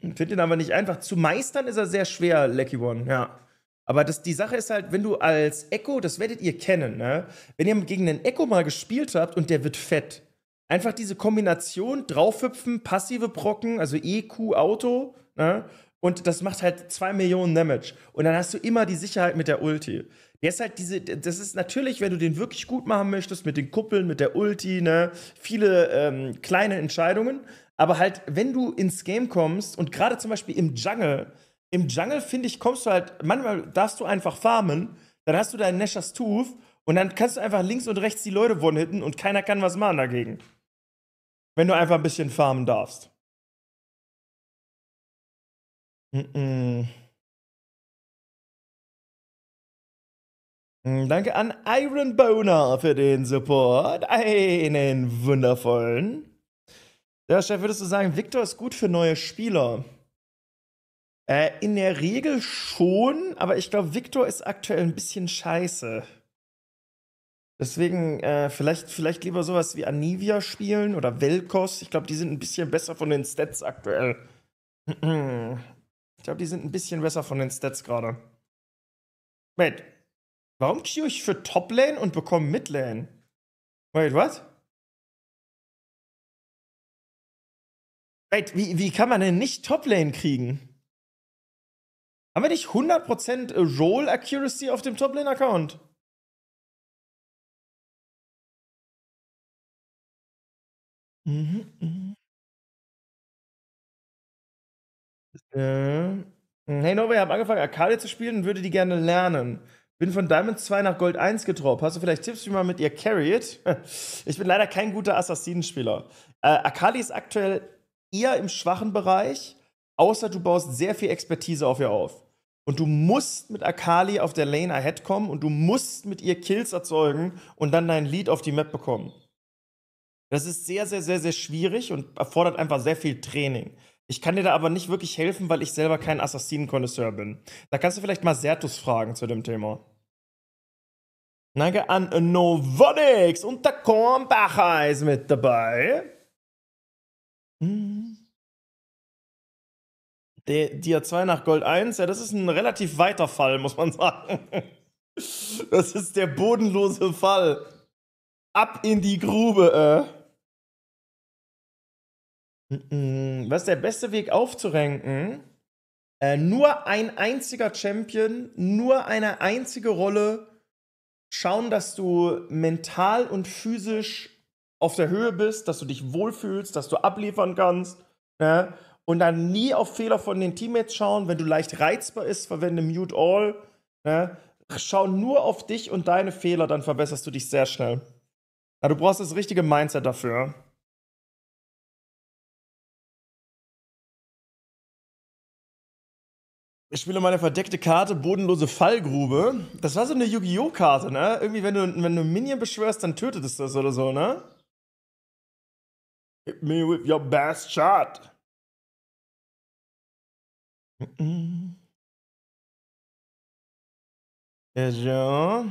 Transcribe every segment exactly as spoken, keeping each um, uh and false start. Ich finde ihn aber nicht einfach. Zu meistern ist er sehr schwer, Lecky One, ja. Aber das, die Sache ist halt, wenn du als Echo, das werdet ihr kennen, ne? Wenn ihr gegen einen Echo mal gespielt habt und der wird fett, einfach diese Kombination, draufhüpfen, passive Brocken, also E Q, Auto, ne? Und das macht halt zwei Millionen Damage. Und dann hast du immer die Sicherheit mit der Ulti. Der ist halt diese, das ist natürlich, wenn du den wirklich gut machen möchtest, mit den Kuppeln, mit der Ulti, ne, viele ähm, kleine Entscheidungen. Aber halt, wenn du ins Game kommst und gerade zum Beispiel im Jungle, im Jungle, finde ich, kommst du halt, manchmal darfst du einfach farmen, dann hast du deinen Nashor's Tooth und dann kannst du einfach links und rechts die Leute one-hitten und keiner kann was machen dagegen. Wenn du einfach ein bisschen farmen darfst. Mm-mm. Danke an Iron Bonehead für den Support. Einen wundervollen. Ja, Chef, würdest du sagen, Viktor ist gut für neue Spieler? Äh, in der Regel schon, aber ich glaube, Viktor ist aktuell ein bisschen scheiße. Deswegen äh, vielleicht, vielleicht lieber sowas wie Anivia spielen oder Velkoz. Ich glaube, die sind ein bisschen besser von den Stats aktuell. Ich glaube, die sind ein bisschen besser von den Stats gerade. Wait. Warum queue ich für Top-Lane und bekomme Mid-Lane? Wait, what? Wait, wie, wie kann man denn nicht Top-Lane kriegen? Haben wir nicht hundert Prozent Roll-Accuracy auf dem Top-Lane-Account? Mhm, mhm. Äh. Hey, Nova, ich habe angefangen, Akali zu spielen und würde die gerne lernen. Bin von Diamond zwei nach Gold eins getroppt. Hast du vielleicht Tipps, wie man mit ihr carried? Ich bin leider kein guter Assassinenspieler. Äh, Akali ist aktuell eher im schwachen Bereich, außer du baust sehr viel Expertise auf ihr auf. Und du musst mit Akali auf der Lane ahead kommen und du musst mit ihr Kills erzeugen und dann dein Lead auf die Map bekommen. Das ist sehr, sehr, sehr, sehr schwierig und erfordert einfach sehr viel Training. Ich kann dir da aber nicht wirklich helfen, weil ich selber kein Assassinen-Konnoisseur bin. Da kannst du vielleicht mal Sertus fragen zu dem Thema. Danke an Novonix und der Kornbacher ist mit dabei. Dia zwei nach Gold eins, ja, das ist ein relativ weiter Fall, muss man sagen. Das ist der bodenlose Fall. Ab in die Grube, äh. Was ist der beste Weg aufzuranken? Äh, nur ein einziger Champion, nur eine einzige Rolle. Schauen, dass du mental und physisch auf der Höhe bist, dass du dich wohlfühlst, dass du abliefern kannst. Ne? Und dann nie auf Fehler von den Teammates schauen. Wenn du leicht reizbar bist, verwende Mute All. Ne? Schau nur auf dich und deine Fehler, dann verbesserst du dich sehr schnell. Ja, du brauchst das richtige Mindset dafür. Ich spiele meine verdeckte Karte, bodenlose Fallgrube. Das war so eine Yu-Gi-Oh! Karte, ne? Irgendwie, wenn du, wenn du einen Minion beschwörst, dann tötet es das oder so, ne? Hit me with your best shot. Mm-mm. Ja.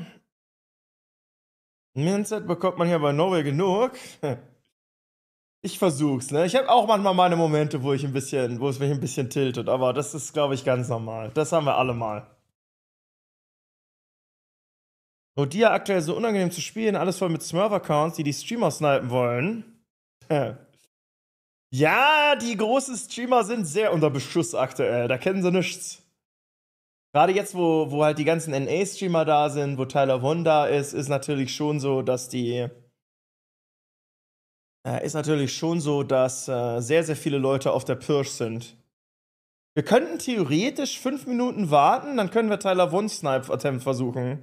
Mindset bekommt man hier bei Novel genug. Ich versuch's, ne? Ich habe auch manchmal meine Momente, wo ich ein bisschen, wo es mich ein bisschen tiltet, aber das ist, glaube ich, ganz normal. Das haben wir alle mal. Rodia aktuell so unangenehm zu spielen, alles voll mit Smurf-Accounts, die die Streamer snipen wollen. Ja, die großen Streamer sind sehr unter Beschuss aktuell, da kennen sie nichts. Gerade jetzt, wo, wo halt die ganzen N A-Streamer da sind, wo Tyler Von da ist, ist natürlich schon so, dass die Ist natürlich schon so, dass äh, sehr, sehr viele Leute auf der Pirsch sind. Wir könnten theoretisch fünf Minuten warten, dann können wir Tyler Von Snipe Attempt versuchen.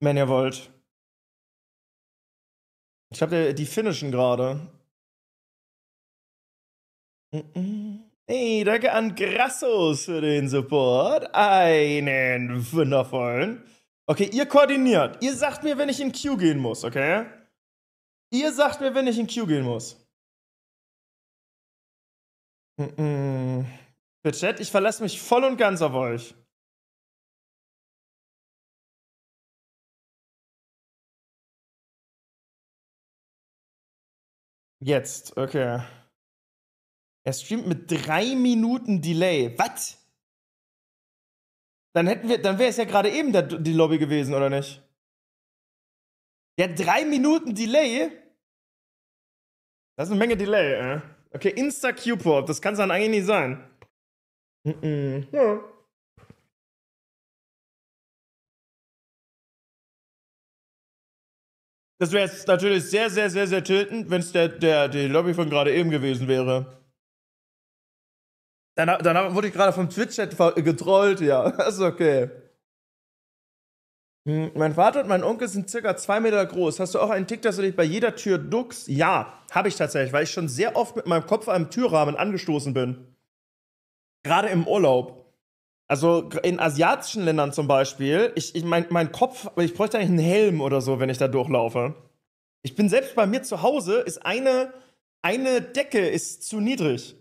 Wenn ihr wollt. Ich glaube, die finishen gerade. Hey, danke an Grassos für den Support. Einen wundervollen. Okay, ihr koordiniert. Ihr sagt mir, wenn ich in Queue gehen muss, okay? Ihr sagt mir, wenn ich in Queue gehen muss. Mm-mm. Für Chat, ich verlasse mich voll und ganz auf euch. Jetzt, okay. Er streamt mit drei Minuten Delay. Was? Dann hätten wir, dann wäre es ja gerade eben der, die Lobby gewesen, oder nicht? Ja, drei Minuten Delay? Das ist eine Menge Delay, ey. Okay, Insta-Q-Pop, das kann es dann eigentlich nicht sein. Mm -mm. Ja. Das wäre jetzt natürlich sehr, sehr, sehr, sehr tötend, wenn es der, der, die Lobby von gerade eben gewesen wäre. Danach, danach wurde ich gerade vom Twitch-Chat getrollt, ja. Das ist okay. Hm, mein Vater und mein Onkel sind circa zwei Meter groß. Hast du auch einen Tick, dass du dich bei jeder Tür duckst? Ja, habe ich tatsächlich, weil ich schon sehr oft mit meinem Kopf an einem Türrahmen angestoßen bin. Gerade im Urlaub. Also in asiatischen Ländern zum Beispiel, ich, ich mein, mein Kopf, ich bräuchte eigentlich einen Helm oder so, wenn ich da durchlaufe. Ich bin selbst bei mir zu Hause, ist eine, eine Decke ist zu niedrig.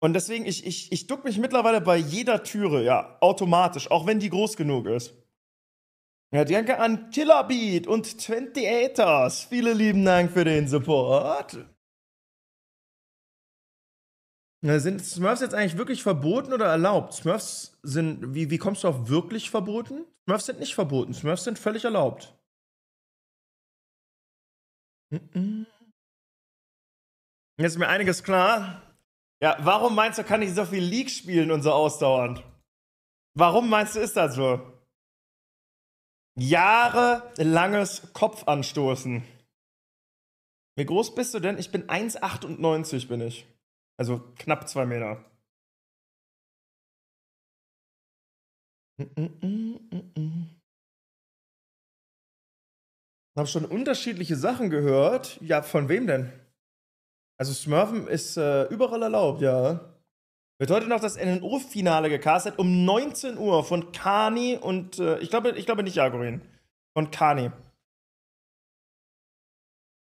Und deswegen, ich, ich, ich duck mich mittlerweile bei jeder Türe, ja, automatisch, auch wenn die groß genug ist. Ja, danke an Killerbeat und twenty-eighters. Vielen lieben Dank für den Support. Sind Smurfs jetzt eigentlich wirklich verboten oder erlaubt? Smurfs sind, wie, wie kommst du auf wirklich verboten? Smurfs sind nicht verboten, Smurfs sind völlig erlaubt. Jetzt ist mir einiges klar. Ja, warum meinst du, kann ich so viel League spielen und so ausdauernd? Warum meinst du, ist das so? Jahrelanges Kopfanstoßen. Wie groß bist du denn? Ich bin eins Komma achtundneunzig bin ich. Also knapp zwei Meter. Ich habe schon unterschiedliche Sachen gehört. Ja, von wem denn? Also Smurfen ist äh, überall erlaubt, ja. Wird heute noch das N N O-Finale gecastet um neunzehn Uhr von Kani und äh, ich glaube, ich glaube nicht Jagorin. Von Kani.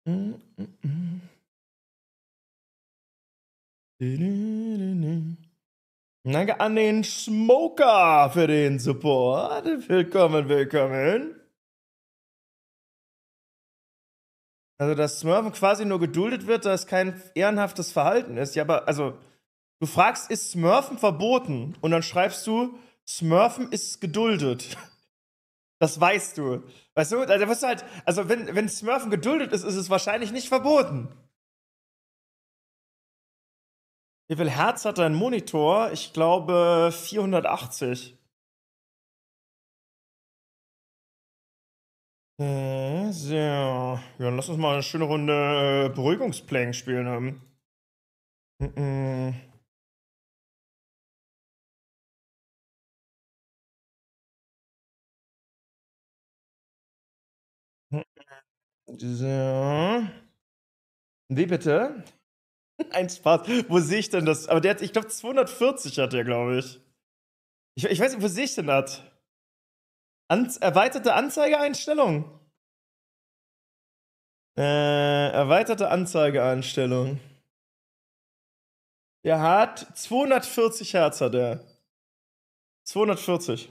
Mm-mm. Danke an den Smoker für den Support. Willkommen, willkommen. Also, dass Smurfen quasi nur geduldet wird, dass kein ehrenhaftes Verhalten ist. Ja, aber, also, du fragst, ist Smurfen verboten? Und dann schreibst du, Smurfen ist geduldet. Das weißt du. Weißt du, also, wirst du halt, also wenn, wenn Smurfen geduldet ist, ist es wahrscheinlich nicht verboten. Wie viel Hertz hat dein Monitor? Ich glaube vierhundertachtzig. Äh, so. Ja, dann lass uns mal eine schöne Runde Beruhigungsplank spielen haben. Mm-mm. So. Wie bitte? Ein Spaß. Wo sehe ich denn das? Aber der hat, ich glaube, zweihundertvierzig hat der, glaube ich. ich. Ich weiß nicht, wo sehe ich denn das? Anz erweiterte Anzeigeeinstellung. Äh, erweiterte Anzeigeeinstellung. Der hat zweihundertvierzig Hertz, hat er. zweihundertvierzig.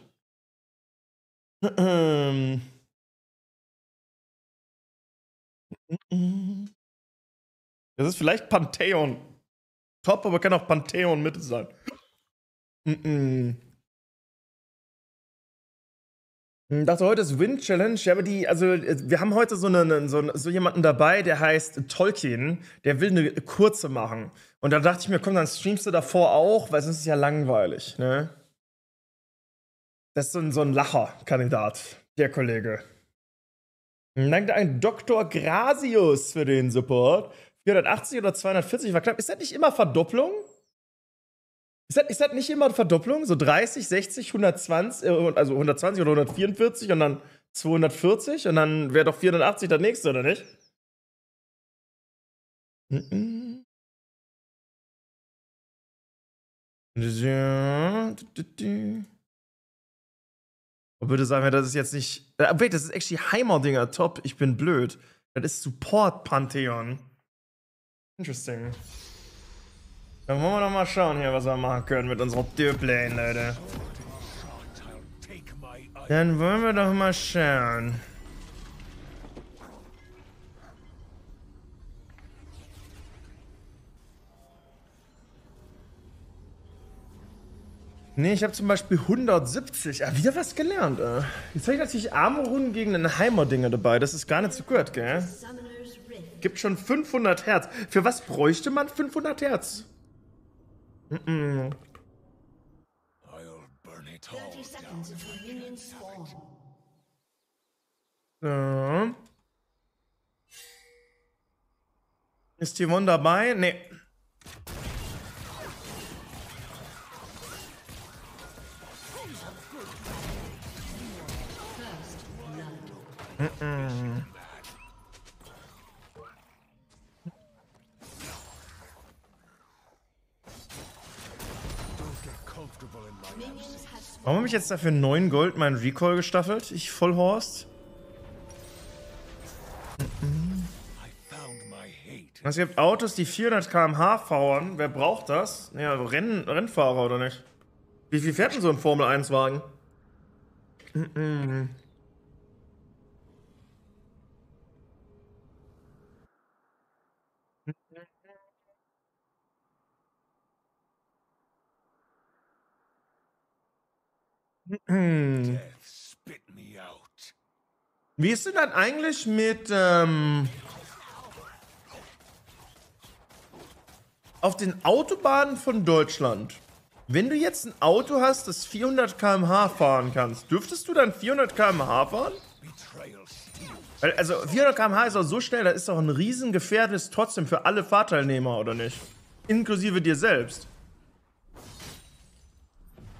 Das ist vielleicht Pantheon. Top, aber kann auch Pantheon Mitte sein. Mm-mm. Ich dachte, heute ist Win Challenge. Ja, aber die, also, wir haben heute so, eine, so, so jemanden dabei, der heißt Tolkien. Der will eine kurze machen. Und da dachte ich mir, komm, dann streamst du davor auch, weil sonst ist es ja langweilig. Ne? Das ist so ein, so ein Lacher-Kandidat, der Kollege. Danke an Doktor Grasius für den Support. vierhundertachtzig oder zweihundertvierzig war knapp. Ist das nicht immer Verdopplung? Ist das, ist das nicht immer Verdopplung? So dreißig, sechzig, hundertzwanzig, also hundertzwanzig oder hundertvierundvierzig und dann zweihundertvierzig und dann wäre doch vierhundertachtzig das nächste, oder nicht? Mhm. Und bitte sagen wir, das ist jetzt nicht. Wait, das ist actually Heimer-Dinger. Top, ich bin blöd. Das ist Support-Pantheon. Interesting. Dann wollen wir noch mal schauen hier, was wir machen können mit unserer Türplane, Leute. Dann wollen wir doch mal schauen. Nee, ich habe zum Beispiel hundertsiebzig. Ah, wieder was gelernt, ey. Jetzt habe ich natürlich Armrunden gegen eine Heimer-Dinger dabei. Das ist gar nicht so gut, gell? Gibt schon fünfhundert Hertz. Für was bräuchte man fünfhundert Hertz? Mm-mm. So. Ist die One dabei? Nee. Mm-mm. Warum habe ich jetzt dafür neun Gold meinen Recall gestaffelt? Ich Vollhorst. Mm-mm. Also ihr habt Autos, die vierhundert Kilometer pro Stunde fahren. Wer braucht das? Ja, Renn Rennfahrer oder nicht? Wie viel fährt denn so ein Formel eins Wagen? Mm-mm. Wie ist denn das eigentlich mit, ähm, auf den Autobahnen von Deutschland? Wenn du jetzt ein Auto hast, das vierhundert Kilometer pro Stunde fahren kannst, dürftest du dann vierhundert Kilometer pro Stunde fahren? Also vierhundert Kilometer pro Stunde ist auch so schnell, das ist doch ein Riesengefährt, ist trotzdem für alle Fahrteilnehmer, oder nicht? Inklusive dir selbst.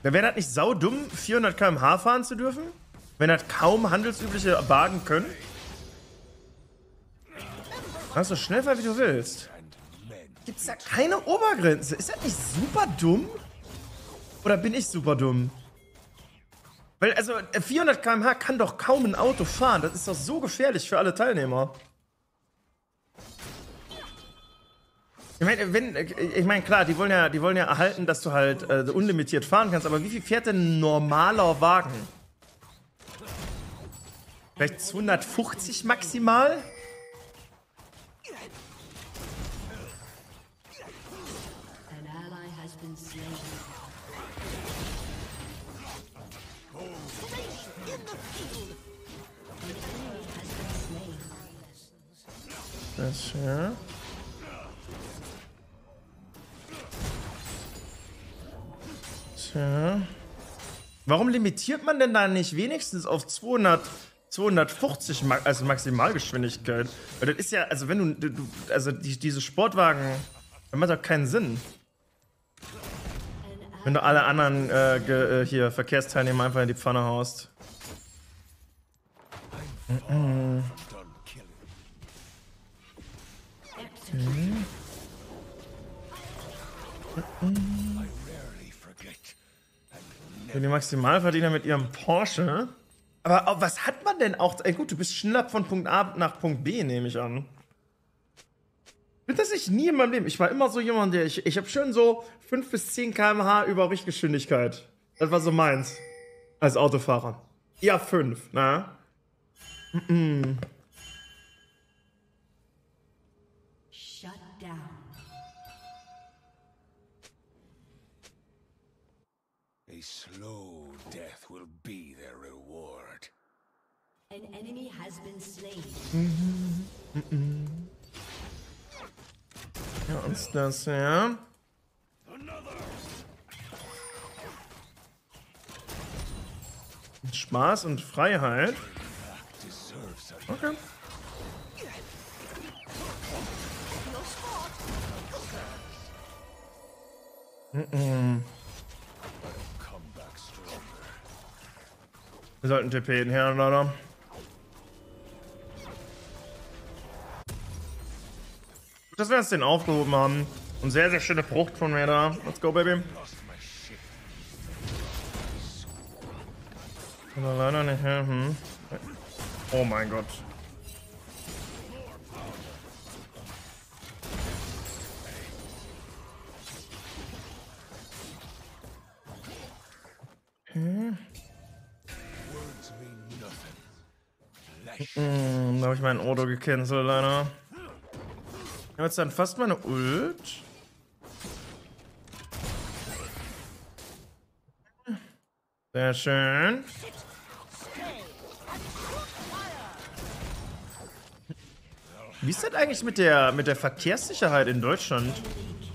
Da wäre das nicht saudumm, vierhundert Kilometer pro Stunde fahren zu dürfen? Wenn das kaum handelsübliche Wagen können? Kannst du schnell fahren, wie du willst. Gibt's da keine Obergrenze? Ist das nicht super dumm? Oder bin ich super dumm? Weil, also, vierhundert Kilometer pro Stunde kann doch kaum ein Auto fahren. Das ist doch so gefährlich für alle Teilnehmer. Ich meine, wenn, ich mein, klar, die wollen, ja, die wollen ja erhalten, dass du halt äh, unlimitiert fahren kannst, aber wie viel fährt denn ein normaler Wagen? Vielleicht zweihundertfünfzig maximal? Das, ja. Ja. Warum limitiert man denn da nicht wenigstens auf zweihundert, zweihundertfünfzig, also Maximalgeschwindigkeit? Weil das ist ja, also wenn du, du also die, diese Sportwagen, das macht doch keinen Sinn. Wenn du alle anderen äh, ge, äh, hier Verkehrsteilnehmer einfach in die Pfanne haust. Mhm. Mhm. Mhm. Die Maximalverdiener mit ihrem Porsche. Aber was hat man denn auch... Ey gut, du bist schneller von Punkt A nach Punkt B, nehme ich an. Bin das ich nie in meinem Leben. Ich war immer so jemand, der... Ich, ich habe schön so fünf bis zehn Kilometer pro Stunde über Richtgeschwindigkeit. Das war so meins. Als Autofahrer. Ja, fünf, na? Mm-mm. Slow death will be their reward. An enemy has been slain. Mhm. Mhm. Ja, und das, ja. Spaß und Freiheit. Okay. Mhm. Wir sollten T P her, leider. Dass wir jetzt den aufgehoben haben. Und sehr, sehr schöne Frucht von mir da. Let's go, Baby. Kann er leider nicht helfen. Oh mein Gott. Hm. Mm, da habe ich meinen Odo gecancelt, leider. Ich habe jetzt dann fast meine Ult. Sehr schön. Wie ist das eigentlich mit der, mit der Verkehrssicherheit in Deutschland?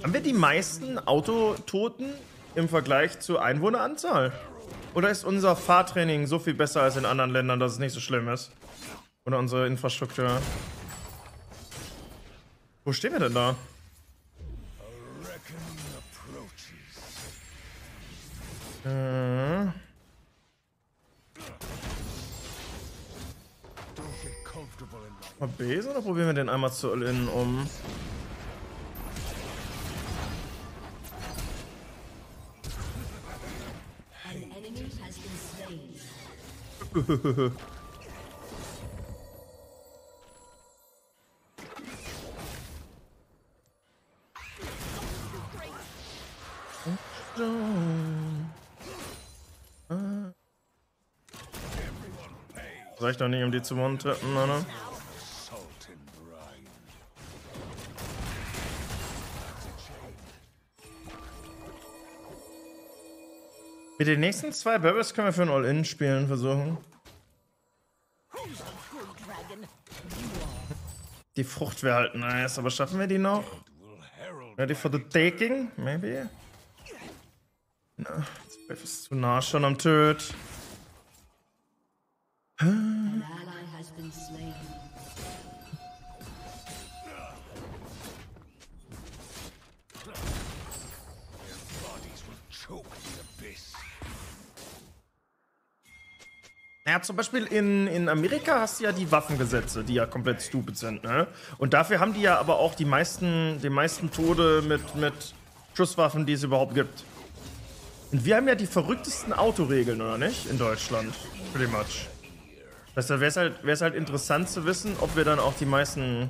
Haben wir die meisten Autototen im Vergleich zur Einwohneranzahl? Oder ist unser Fahrtraining so viel besser als in anderen Ländern, dass es nicht so schlimm ist? Oder unsere Infrastruktur? Wo stehen wir denn da? Äh. Mal Besen oder probieren wir den einmal zu all-in um? Das reicht doch nicht, um die zu one-tappen, oder? Mit den nächsten zwei Burbles können wir für ein All-In spielen versuchen. Die Frucht wäre halt nice, aber schaffen wir die noch? Ready for the taking? Maybe? Na, das ist zu nah schon am Töd. Ja, zum Beispiel in, in Amerika hast du ja die Waffengesetze, die ja komplett stupid sind, ne? Und dafür haben die ja aber auch die meisten, die meisten Tode mit, mit Schusswaffen, die es überhaupt gibt. Und wir haben ja die verrücktesten Autoregeln, oder nicht? In Deutschland, pretty much. Weißt du, wäre es halt, wär's halt interessant zu wissen, ob wir dann auch die meisten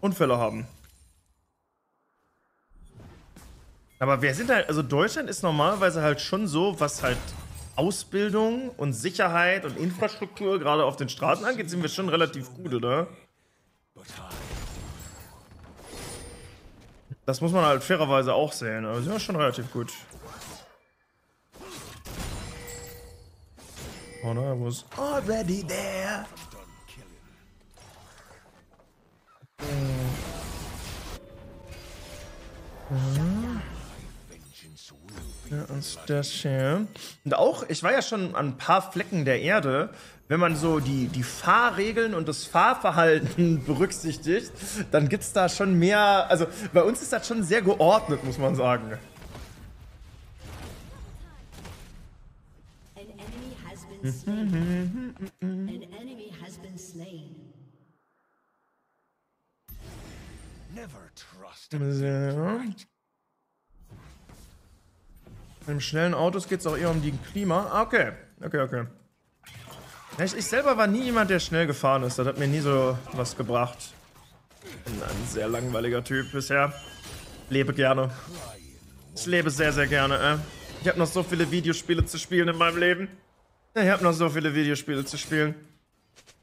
Unfälle haben. Aber wir sind halt, also Deutschland ist normalerweise halt schon so, was halt Ausbildung und Sicherheit und Infrastruktur gerade auf den Straßen angeht, sind wir schon relativ gut, oder? Das muss man halt fairerweise auch sehen, aber sind wir schon relativ gut. Oh no, I was already there. Mhm. Ja, und das hier. Und auch, ich war ja schon an ein paar Flecken der Erde, wenn man so die, die Fahrregeln und das Fahrverhalten berücksichtigt, dann gibt es da schon mehr, also bei uns ist das schon sehr geordnet, muss man sagen. So. Mit schnellen Autos geht es auch eher um die Klima. Ah, okay. Okay, okay. Ich, ich selber war nie jemand, der schnell gefahren ist. Das hat mir nie so was gebracht. Bin ein sehr langweiliger Typ bisher. Lebe gerne. Ich lebe sehr, sehr gerne, ey. Ich habe noch so viele Videospiele zu spielen in meinem Leben. Ich habe noch so viele Videospiele zu spielen.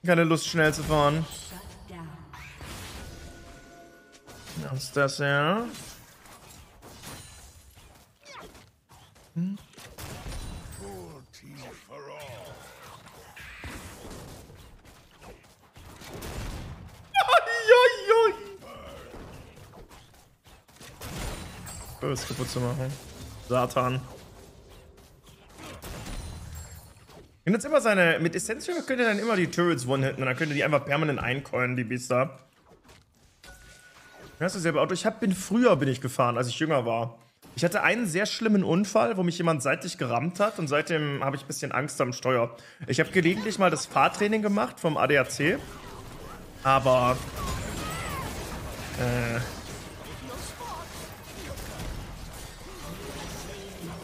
Keine Lust, schnell zu fahren. Was ist das, ja? Hm? Böse kaputt zu machen. Satan. Könnt jetzt immer seine. Mit Essential könnt ihr dann immer die Turrets one-hitten und dann könnt ihr die einfach permanent eincoinen, die Biester. Das ist dasselbe Auto. Ich hab, bin früher bin ich gefahren, als ich jünger war. Ich hatte einen sehr schlimmen Unfall, wo mich jemand seitlich gerammt hat und seitdem habe ich ein bisschen Angst am Steuer. Ich habe gelegentlich mal das Fahrtraining gemacht vom A D A C, aber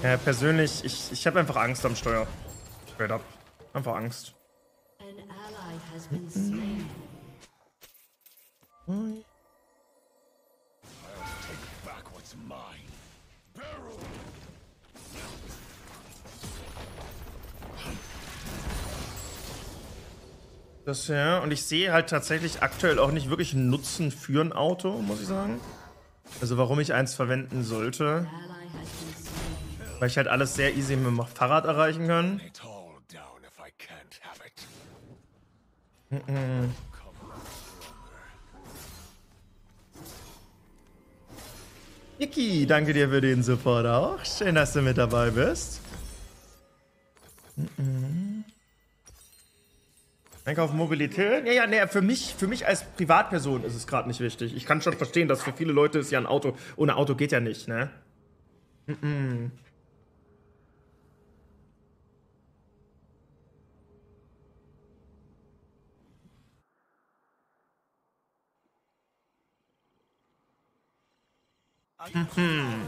äh, äh, persönlich, ich, ich habe einfach Angst am Steuer. Straight up. Einfach Angst. Mhm. Das ja, und ich sehe halt tatsächlich aktuell auch nicht wirklich einen Nutzen für ein Auto, muss ich sagen. Also warum ich eins verwenden sollte. Weil ich halt alles sehr easy mit dem Fahrrad erreichen kann. Mm-mm. Mickey, danke dir für den Support auch. Schön, dass du mit dabei bist. Mm-mm. Einkauf, Mobilität? Ja, ja, nee, für mich, für mich als Privatperson ist es gerade nicht wichtig. Ich kann schon verstehen, dass für viele Leute ist ja ein Auto, ohne Auto geht ja nicht, ne? Mm-mm. Mhm.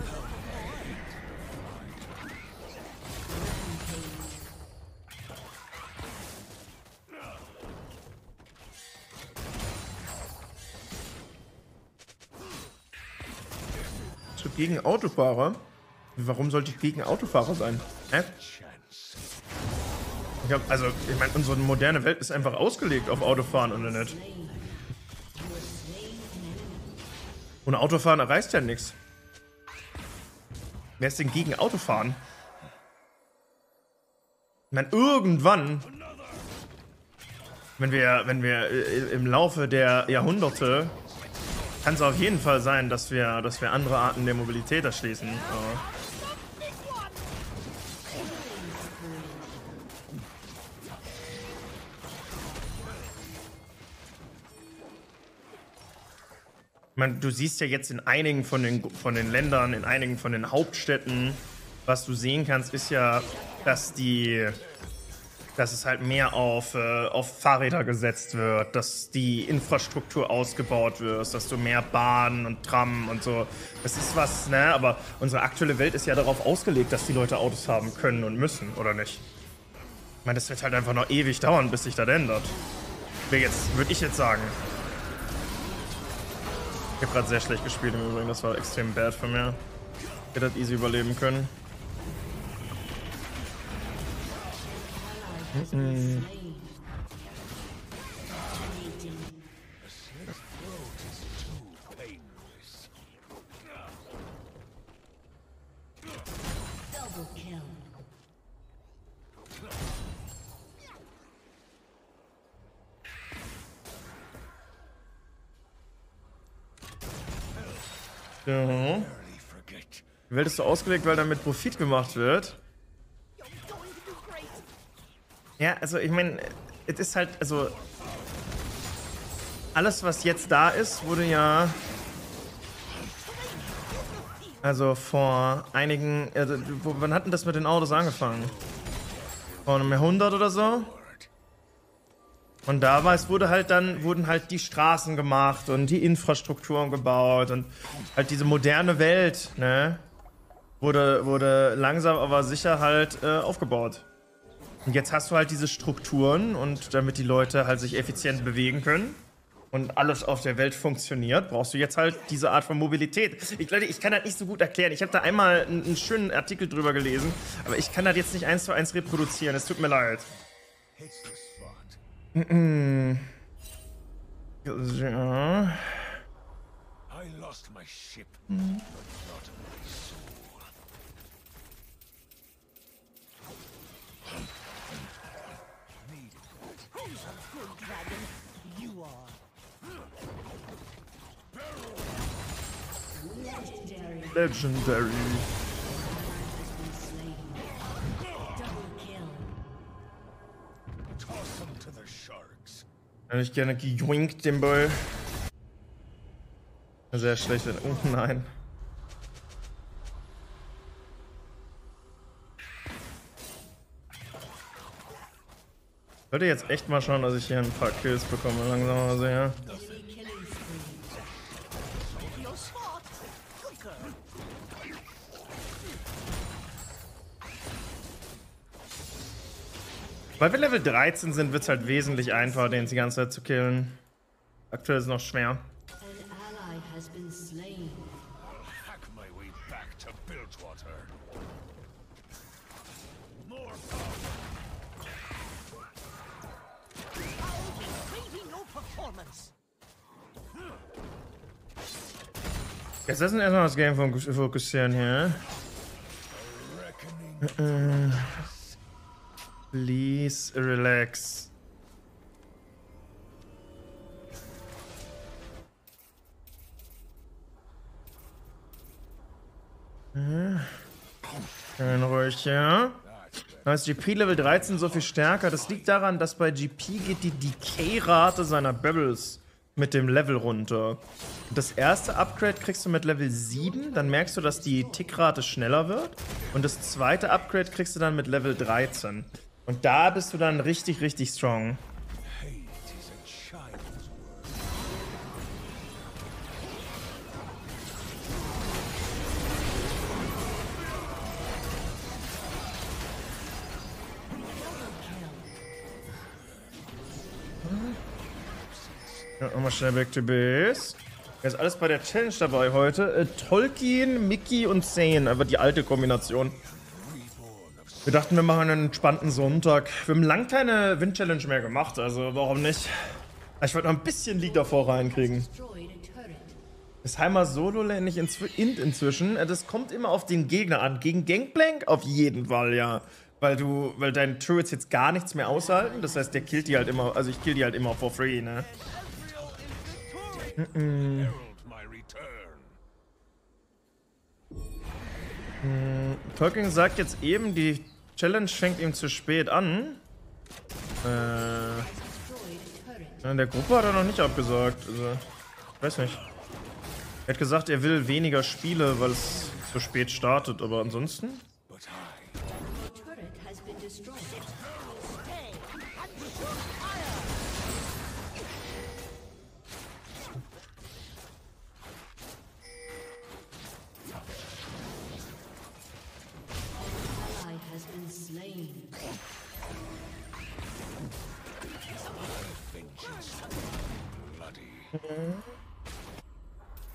So, gegen Autofahrer? Warum sollte ich gegen Autofahrer sein? Hä? Ich hab, also, ich meine, unsere moderne Welt ist einfach ausgelegt auf Autofahren oder nicht? Ohne Autofahren erreicht ja nichts. Wer ist denn gegen Autofahren? Ich meine, irgendwann, wenn wir, wenn wir im Laufe der Jahrhunderte, kann es auf jeden Fall sein, dass wir, dass wir andere Arten der Mobilität erschließen. Aber du siehst ja jetzt in einigen von den, von den Ländern, in einigen von den Hauptstädten, was du sehen kannst, ist ja, dass die, dass es halt mehr auf, äh, auf Fahrräder gesetzt wird, dass die Infrastruktur ausgebaut wird, dass du mehr Bahnen und Tram und so. Das ist was, ne? Aber unsere aktuelle Welt ist ja darauf ausgelegt, dass die Leute Autos haben können und müssen, oder nicht? Ich meine, das wird halt einfach noch ewig dauern, bis sich das ändert. Jetzt, würde ich jetzt sagen. Ich habe gerade sehr schlecht gespielt im Übrigen, das war extrem bad von mir. Ich hätte das easy überleben können. Mm-mm. Ja. Die Welt ist so ausgelegt, weil damit Profit gemacht wird. Ja, also ich meine, es ist halt, also alles, was jetzt da ist, wurde ja, also vor einigen, also, wann hat denn das mit den Autos angefangen? Vor einem Jahrhundert oder so? Und damals wurde halt dann, wurden halt die Straßen gemacht und die Infrastrukturen gebaut und halt diese moderne Welt, ne, wurde, wurde langsam aber sicher halt äh, aufgebaut. Und jetzt hast du halt diese Strukturen und damit die Leute halt sich effizient bewegen können und alles auf der Welt funktioniert, brauchst du jetzt halt diese Art von Mobilität. Ich, Leute, ich kann das nicht so gut erklären. Ich habe da einmal einen, einen schönen Artikel drüber gelesen, aber ich kann das jetzt nicht eins zu eins reproduzieren. Es tut mir leid. Mm-mm. Ja. I lost my ship, but not my soul. Need it. Who's a good dragon? You are. Legendary. Legendary. Hätte ich gerne gejoinkt, den Ball. Sehr schlecht. Oh nein. Ich sollte jetzt echt mal schauen, dass ich hier ein paar Kills bekomme. Langsam mal so, ja. Weil wir Level dreizehn sind, wird es halt wesentlich einfacher, den die ganze Zeit zu killen. Aktuell ist es noch schwer. Jetzt lassen wir erstmal das Game fokussieren hier. Uh, please relax. Schön ruhig, ja. Heißt G P Level dreizehn so viel stärker. Das liegt daran, dass bei G P geht die Decay-Rate seiner Bubbles mit dem Level runter. Das erste Upgrade kriegst du mit Level sieben, dann merkst du, dass die Tickrate schneller wird. Und das zweite Upgrade kriegst du dann mit Level dreizehn. Und da bist du dann richtig, richtig strong. Ja, nochmal schnell back to base. Jetzt alles bei der Challenge dabei heute. Äh, Tolkien, Mickey und Sane, aber die alte Kombination. Wir dachten, wir machen einen entspannten Sonntag. Wir haben lang keine Win-Challenge mehr gemacht, also warum nicht? Ich wollte noch ein bisschen League davor reinkriegen. Das Heimer Solo-Lane nicht inzw in inzwischen. Das kommt immer auf den Gegner an. Gegen Gangplank auf jeden Fall, ja. Weil du, weil deine Turrets jetzt gar nichts mehr aushalten. Das heißt, der killt die halt immer, also ich kill die halt immer for free, ne? Mm-mm. Mm, Tolkien sagt jetzt eben, die Challenge fängt ihm zu spät an. Äh, in der Gruppe hat er noch nicht abgesagt. Also, ich weiß nicht. Er hat gesagt, er will weniger Spiele, weil es zu spät startet, aber ansonsten.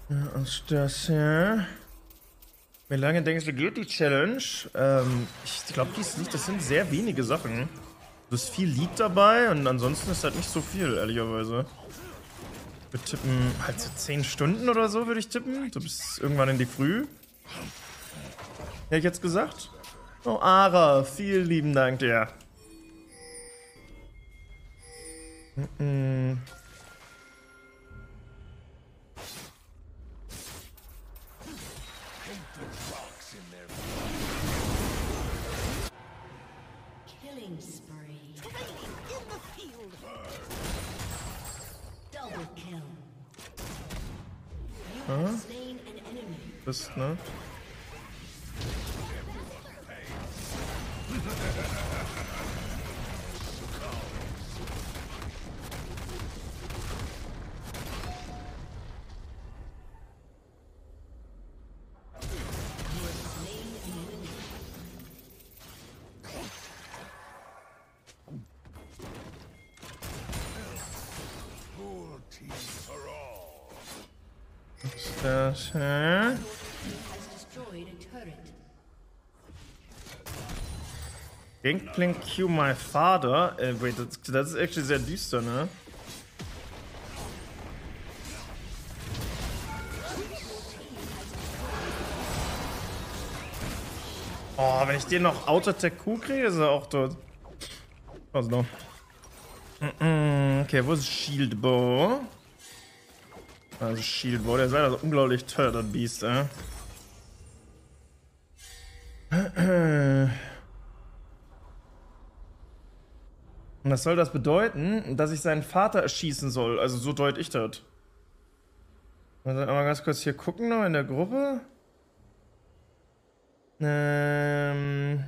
Ja, und das hier. Wie lange denkst du, geht die Challenge? Ähm, ich glaube, dies nicht. Das sind sehr wenige Sachen. Du hast viel Lead dabei und ansonsten ist halt nicht so viel, ehrlicherweise. Wir tippen halt so zehn Stunden oder so, würde ich tippen. Du bist irgendwann in die Früh. Hätte ich jetzt gesagt. Oh, Ara, vielen lieben Dank dir. Mm-mm. Aha. Bist, ne? Das, hä? Gangplank Q my father. Äh, wait, das, das ist echt sehr düster, ne? Oh, wenn ich den noch Auto-Attack Q kriege, ist er auch tot. Was noch? Okay, wo ist Shield Bow? Also Shield, boah, der sei also unglaublich teuer, das Biest, äh. Und was soll das bedeuten? Dass ich seinen Vater erschießen soll, also so deut ich das. Also mal ganz kurz hier gucken noch in der Gruppe. Ähm...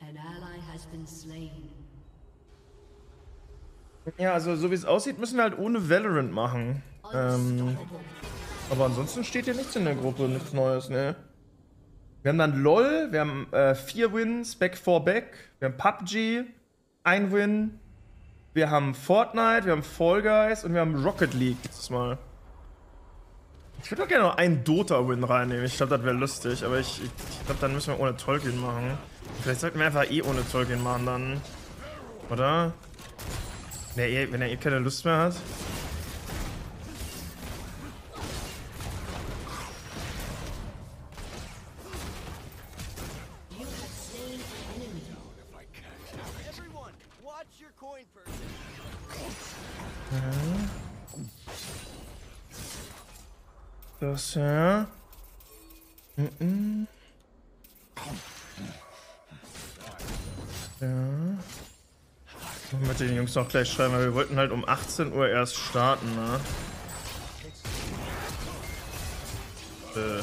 An ally has been slain. Ja, also so wie es aussieht, müssen wir halt ohne Valorant machen. Ähm, aber ansonsten steht hier nichts in der Gruppe, nichts Neues, ne? Wir haben dann LOL, wir haben äh, vier Wins, Back for Back, wir haben P U B G, ein Win, wir haben Fortnite, wir haben Fall Guys und wir haben Rocket League dieses Mal. Ich würde doch gerne noch einen Dota-Win reinnehmen, ich glaube, das wäre lustig, aber ich, ich, ich glaube, dann müssen wir ohne Tolkien machen. Vielleicht sollten wir einfach eh ohne Tolkien machen dann, oder? Wenn er, wenn er eh keine Lust mehr hat. Das ja. Ja. Ich möchte den Jungs noch gleich schreiben, weil wir wollten halt um achtzehn Uhr erst starten, ne? Äh.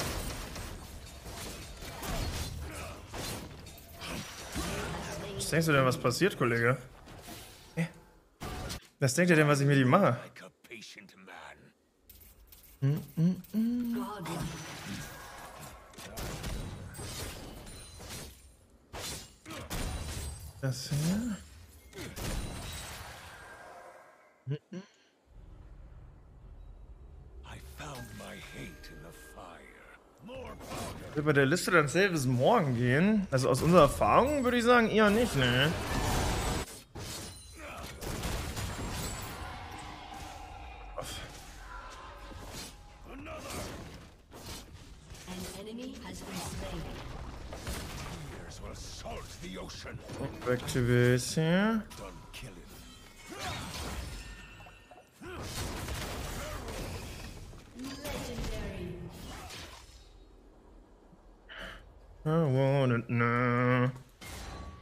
Was denkst du denn, was passiert, Kollege? Hä? Was denkt ihr denn, was ich mir die mache? Mm, mm, mm. Das hier. Mm -mm. Ich will bei der Liste dann safe bis morgen gehen. Also aus unserer Erfahrung würde ich sagen, eher nicht, ne? Activation. I want it now.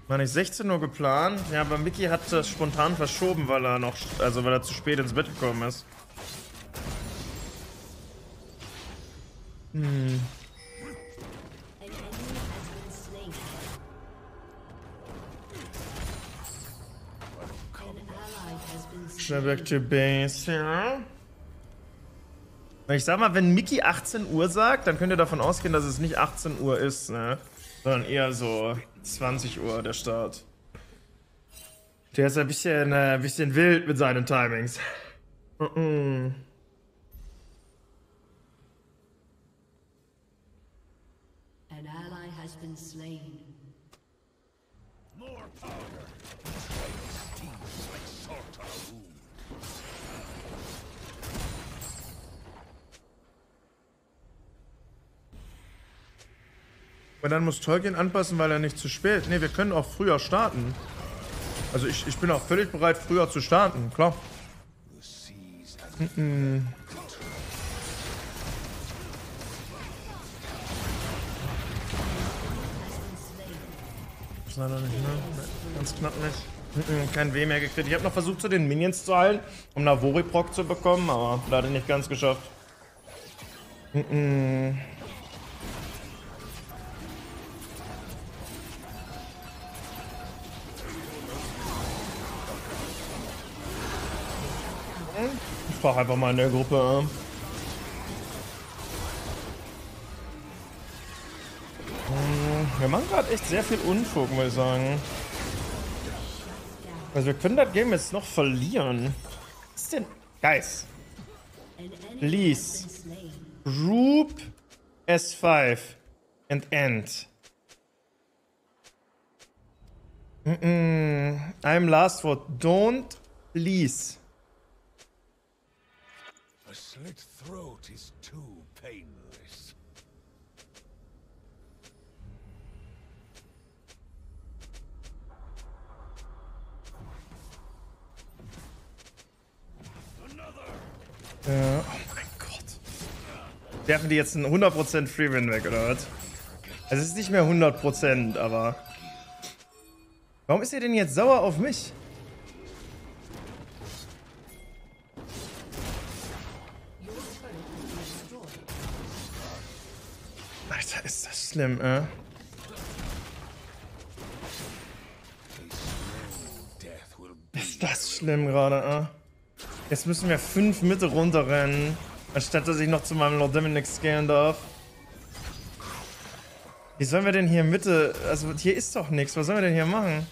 War nicht sechzehn Uhr geplant? Ja, aber Mickey hat das spontan verschoben, weil er noch, also weil er zu spät ins Bett gekommen ist. Hm. Back to base, ja. Ich sag mal, wenn Mickey achtzehn Uhr sagt, dann könnt ihr davon ausgehen, dass es nicht achtzehn Uhr ist, ne? Sondern eher so zwanzig Uhr der Start. Der ist ein bisschen, äh, bisschen wild mit seinen Timings. Mm-mm. An ally has been slain. More power. Aber dann muss Tolkien anpassen, weil er nicht zu spät. Ne, wir können auch früher starten. Also ich, ich bin auch völlig bereit, früher zu starten, klar. Mm-mm. Leider nicht, ne? Ganz knapp nicht. Mm-mm, kein W mehr gekriegt. Ich habe noch versucht, zu den Minions zu heilen, um Navori-Proc zu bekommen, aber leider nicht ganz geschafft. Mm-mm. Ich brauche einfach mal in der Gruppe. Wir machen gerade echt sehr viel Unfug, muss ich sagen. Also wir können das Game jetzt noch verlieren. Was ist denn? Guys. Please. Group S fünf. And end. Mm-mm. I'm last word. Don't. Please. A slit throat is too painless. Ja, oh mein Gott. Werfen die jetzt einen hundert Prozent Freewin weg, oder was? Also es ist nicht mehr hundert Prozent, aber... Warum ist ihr denn jetzt sauer auf mich? Alter, ist das schlimm, äh? Ist das schlimm gerade, äh? Jetzt müssen wir fünf Mitte runterrennen, anstatt dass ich noch zu meinem Lord Dominix scalen darf. Wie sollen wir denn hier Mitte... Also hier ist doch nichts, was sollen wir denn hier machen?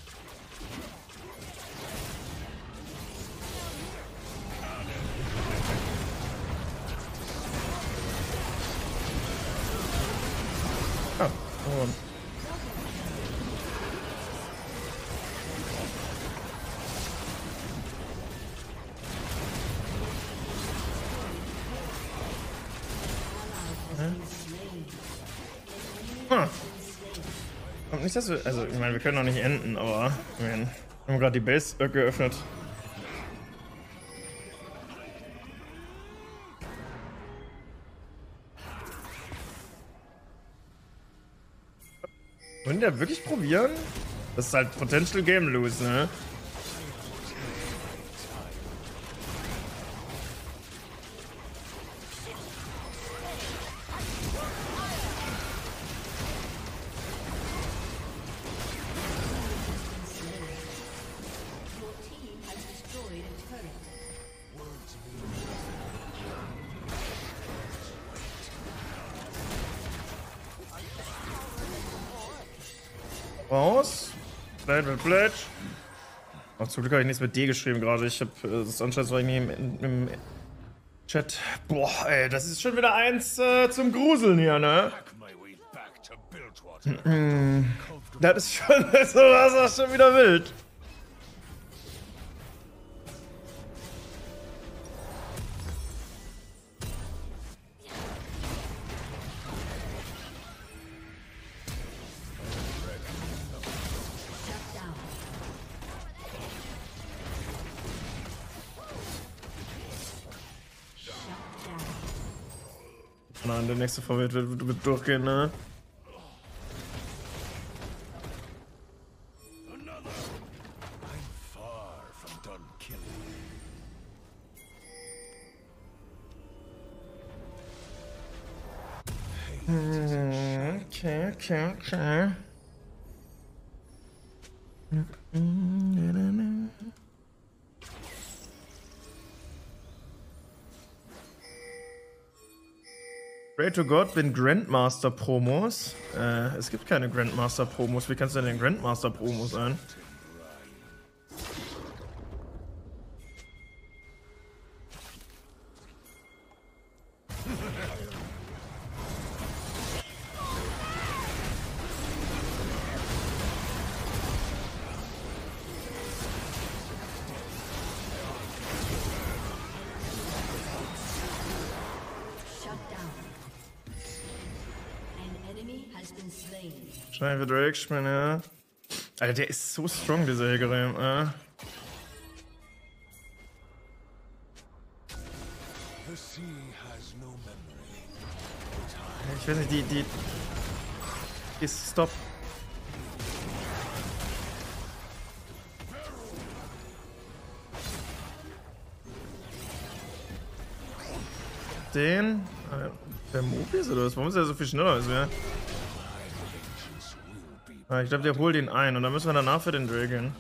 Hm. Und nicht, dass wir, also ich meine, wir können noch nicht enden, aber ich meine, wir haben gerade die Base geöffnet. Wollen der wirklich probieren? Das ist halt Potential Game Lose, ne? Raus. Blöd. Ach, zum Glück habe ich nichts mit D geschrieben gerade. Ich habe das anscheinend war ich nicht im, im Chat. Boah, ey, das ist schon wieder eins äh, zum Gruseln hier, ne? Das ist schon, das ist schon wieder wild. Nein, der nächste Vorwärts wird, wird durchgehen, ne? Okay, okay, okay. Pray to God, bin Grandmaster Promos. Äh, es gibt keine Grandmaster Promos. Wie kannst du denn den Grandmaster Promos ein? Schneiden wir Drakeschmann, ja. Alter, der ist so strong, dieser Hegerim, ja. Ich weiß nicht, die. die. ist Stop. Den. Der Mobi ist oder was? Warum ist der so viel schneller als wir? Ich glaube, der holt ihn ein und dann müssen wir danach für den Drill gehen.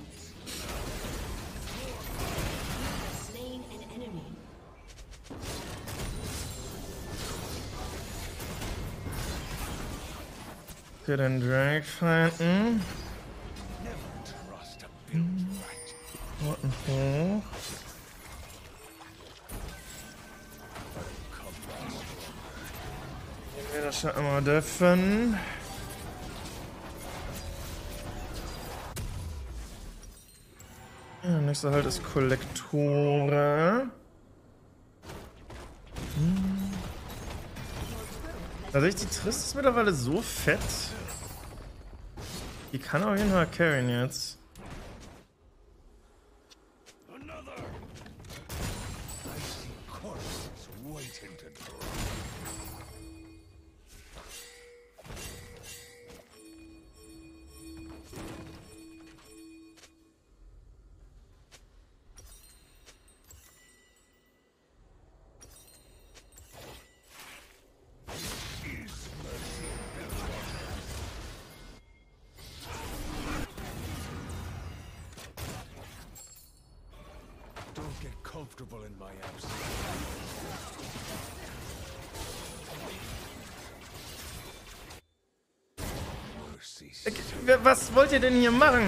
Für den Drake fighten. Warten hoch. Wir das schon einmal dürfen. Nächster Halt ist Kollektore. Tatsächlich, die Trist ist mittlerweile so fett. Die kann auf jeden Fall carryen jetzt. In my absence. Was wollt ihr denn hier machen?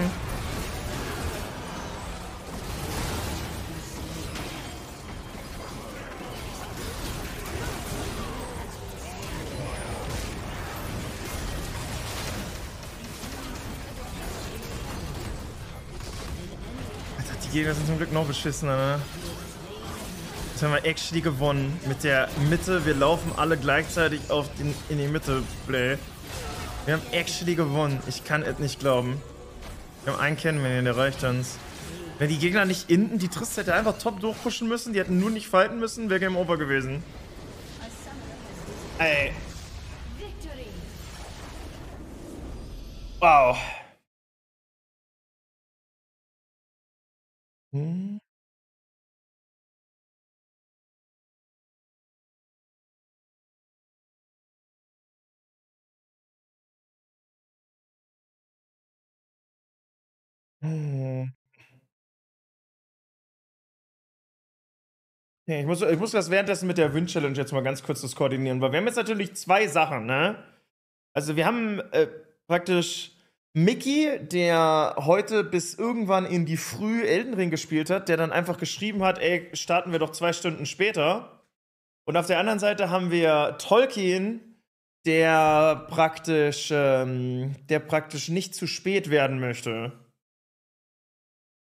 Alter, die Gegner sind zum Glück noch beschissener, ne? Haben wir actually gewonnen mit der Mitte. Wir laufen alle gleichzeitig auf den, in die Mitte. Play. Wir haben actually gewonnen. Ich kann es nicht glauben. Wir haben einen kennen, wenn der reicht uns. Wenn die Gegner nicht innen, die Trist hätte einfach top durchpushen müssen. Die hätten nur nicht fighten müssen. Wäre Game Over gewesen. Ey. Wow. Hm. Hm. Nee, ich muss, ich muss das währenddessen mit der Win-Challenge jetzt mal ganz kurz das koordinieren, weil wir haben jetzt natürlich zwei Sachen, ne? Also wir haben äh, praktisch Mickey, der heute bis irgendwann in die Früh Elden Ring gespielt hat, der dann einfach geschrieben hat, ey, starten wir doch zwei Stunden später. Und auf der anderen Seite haben wir Tolkien, der praktisch, ähm, der praktisch nicht zu spät werden möchte.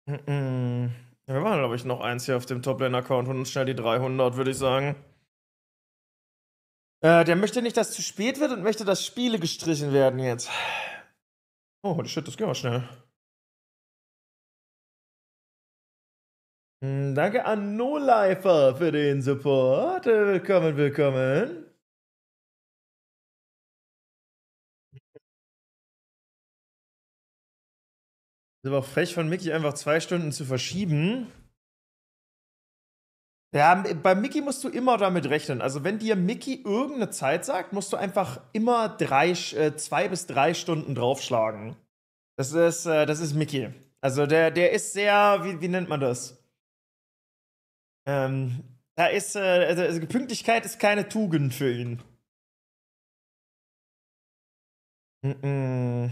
Mm-mm. Wir machen, glaube ich, noch eins hier auf dem Toplane-Account und schnell die dreihundert, würde ich sagen. Äh, der möchte nicht, dass es zu spät wird und möchte, dass Spiele gestrichen werden jetzt. Oh, holy shit, das geht mal schnell. Mhm, danke an NoLifer für den Support. Willkommen, willkommen. Das war auch frech von Mickey, einfach zwei Stunden zu verschieben. Ja, bei Mickey musst du immer damit rechnen. Also wenn dir Mickey irgendeine Zeit sagt, musst du einfach immer drei, äh, zwei bis drei Stunden draufschlagen. Das ist, äh, das ist Mickey. Also der, der ist sehr, wie, wie nennt man das? Ähm, da ist, äh, also Pünktlichkeit ist keine Tugend für ihn. Mm-mm.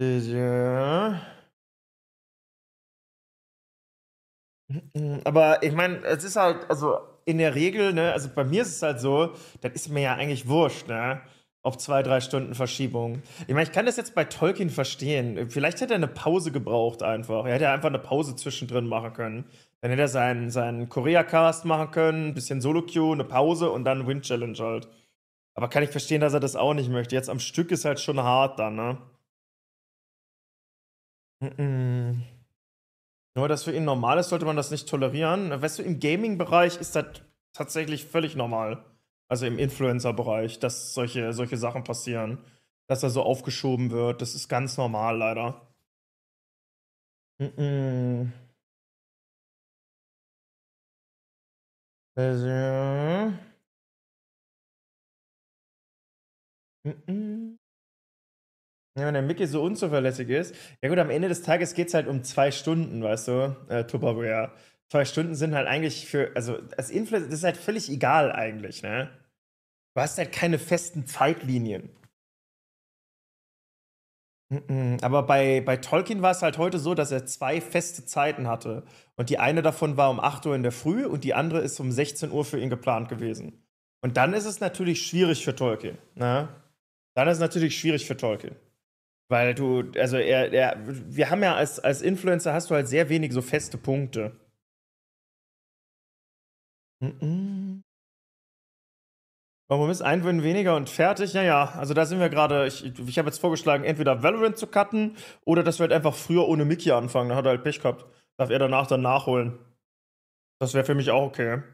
Ja. Aber ich meine, es ist halt, also in der Regel, ne, also bei mir ist es halt so, das ist mir ja eigentlich wurscht, ne, ob zwei, drei Stunden Verschiebung. Ich meine, ich kann das jetzt bei Tolkien verstehen. Vielleicht hätte er eine Pause gebraucht einfach. Er hätte einfach eine Pause zwischendrin machen können. Dann hätte er seinen, seinen Korea-Cast machen können, ein bisschen Solo-Queue, eine Pause und dann Win-Challenge halt. Aber kann ich verstehen, dass er das auch nicht möchte. Jetzt am Stück ist halt schon hart dann, ne? Mm-mm. Nur, dass für ihn normal ist, sollte man das nicht tolerieren. Weißt du, im Gaming-Bereich ist das tatsächlich völlig normal. Also im Influencer-Bereich, dass solche, solche Sachen passieren. Dass er so aufgeschoben wird. Das ist ganz normal, leider. Mm-mm. Also. Mm-mm. Ja, wenn der Mickey so unzuverlässig ist. Ja gut, am Ende des Tages geht es halt um zwei Stunden, weißt du, äh, Tupperware. Zwei Stunden sind halt eigentlich für, also als Influencer, das ist halt völlig egal eigentlich, ne? Du hast halt keine festen Zeitlinien. Mhm. Aber bei, bei Tolkien war es halt heute so, dass er zwei feste Zeiten hatte. Und die eine davon war um acht Uhr in der Früh und die andere ist um sechzehn Uhr für ihn geplant gewesen. Und dann ist es natürlich schwierig für Tolkien, ne? Dann ist es natürlich schwierig für Tolkien. Weil du, also er, er, wir haben ja als, als Influencer hast du halt sehr wenig so feste Punkte. Mm-mm. Kompromiss, ein Win weniger und fertig. Ja, ja, also da sind wir gerade, ich, ich habe jetzt vorgeschlagen, entweder Valorant zu cutten oder dass wir halt einfach früher ohne Mickey anfangen. Da hat er halt Pech gehabt. Darf er danach dann nachholen. Das wäre für mich auch okay.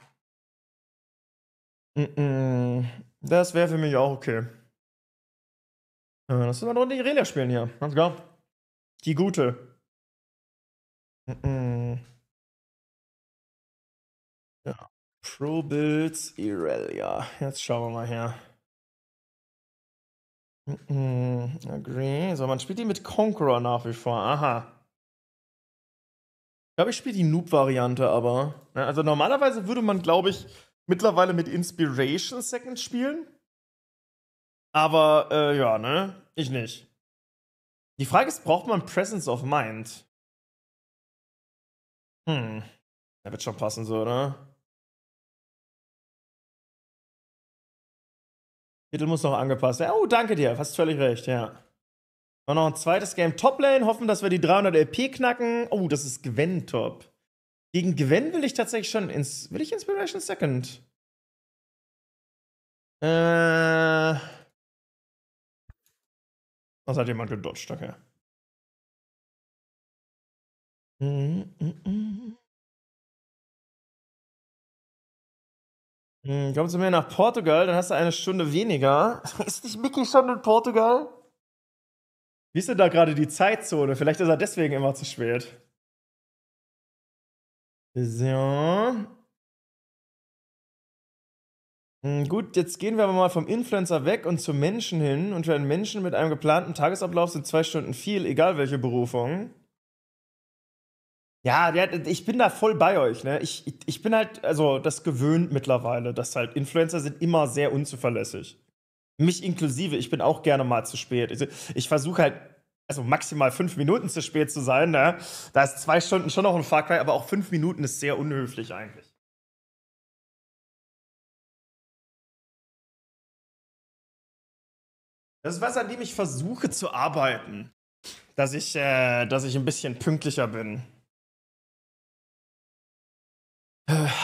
Mm-mm. Das wäre für mich auch okay. Lass uns mal die Irelia spielen hier. Ganz klar. Die Gute. Mm-mm. Ja. Pro Builds Irelia. Jetzt schauen wir mal her. Mm-mm. Agree. So, man spielt die mit Conqueror nach wie vor. Aha. Ich glaube, ich spiele die Noob-Variante aber. Also normalerweise würde man, glaube ich, mittlerweile mit Inspiration Second spielen. Aber, äh, ja, ne? Ich nicht. Die Frage ist, braucht man Presence of Mind? Hm. Das wird schon passen so, oder? Titel muss noch angepasst werden. Oh, danke dir. Hast völlig recht, ja. Und noch ein zweites Game. Toplane. Hoffen, dass wir die dreihundert L P knacken. Oh, das ist Gwen top. Gegen Gwen will ich tatsächlich schon... Ins will ich Inspiration Second? Äh... Das hat jemand gedodged, okay. Mm-mm-mm. Hm, kommst du mir nach Portugal, dann hast du eine Stunde weniger. Ist nicht Mickey schon in Portugal? Wie ist denn da gerade die Zeitzone? Vielleicht ist er deswegen immer zu spät. So. Hm, gut, jetzt gehen wir aber mal vom Influencer weg und zum Menschen hin. Und für einen Menschen mit einem geplanten Tagesablauf sind zwei Stunden viel, egal welche Berufung. Ja, ich bin da voll bei euch, ne? Ich, ich bin halt, also das gewöhnt mittlerweile, dass halt Influencer sind immer sehr unzuverlässig. Mich inklusive, ich bin auch gerne mal zu spät. Ich, ich versuche halt, also maximal fünf Minuten zu spät zu sein, ne? Da ist zwei Stunden schon noch ein Fahrkreis, aber auch fünf Minuten ist sehr unhöflich eigentlich. Das ist was, an dem ich versuche zu arbeiten. Dass ich, äh, dass ich ein bisschen pünktlicher bin.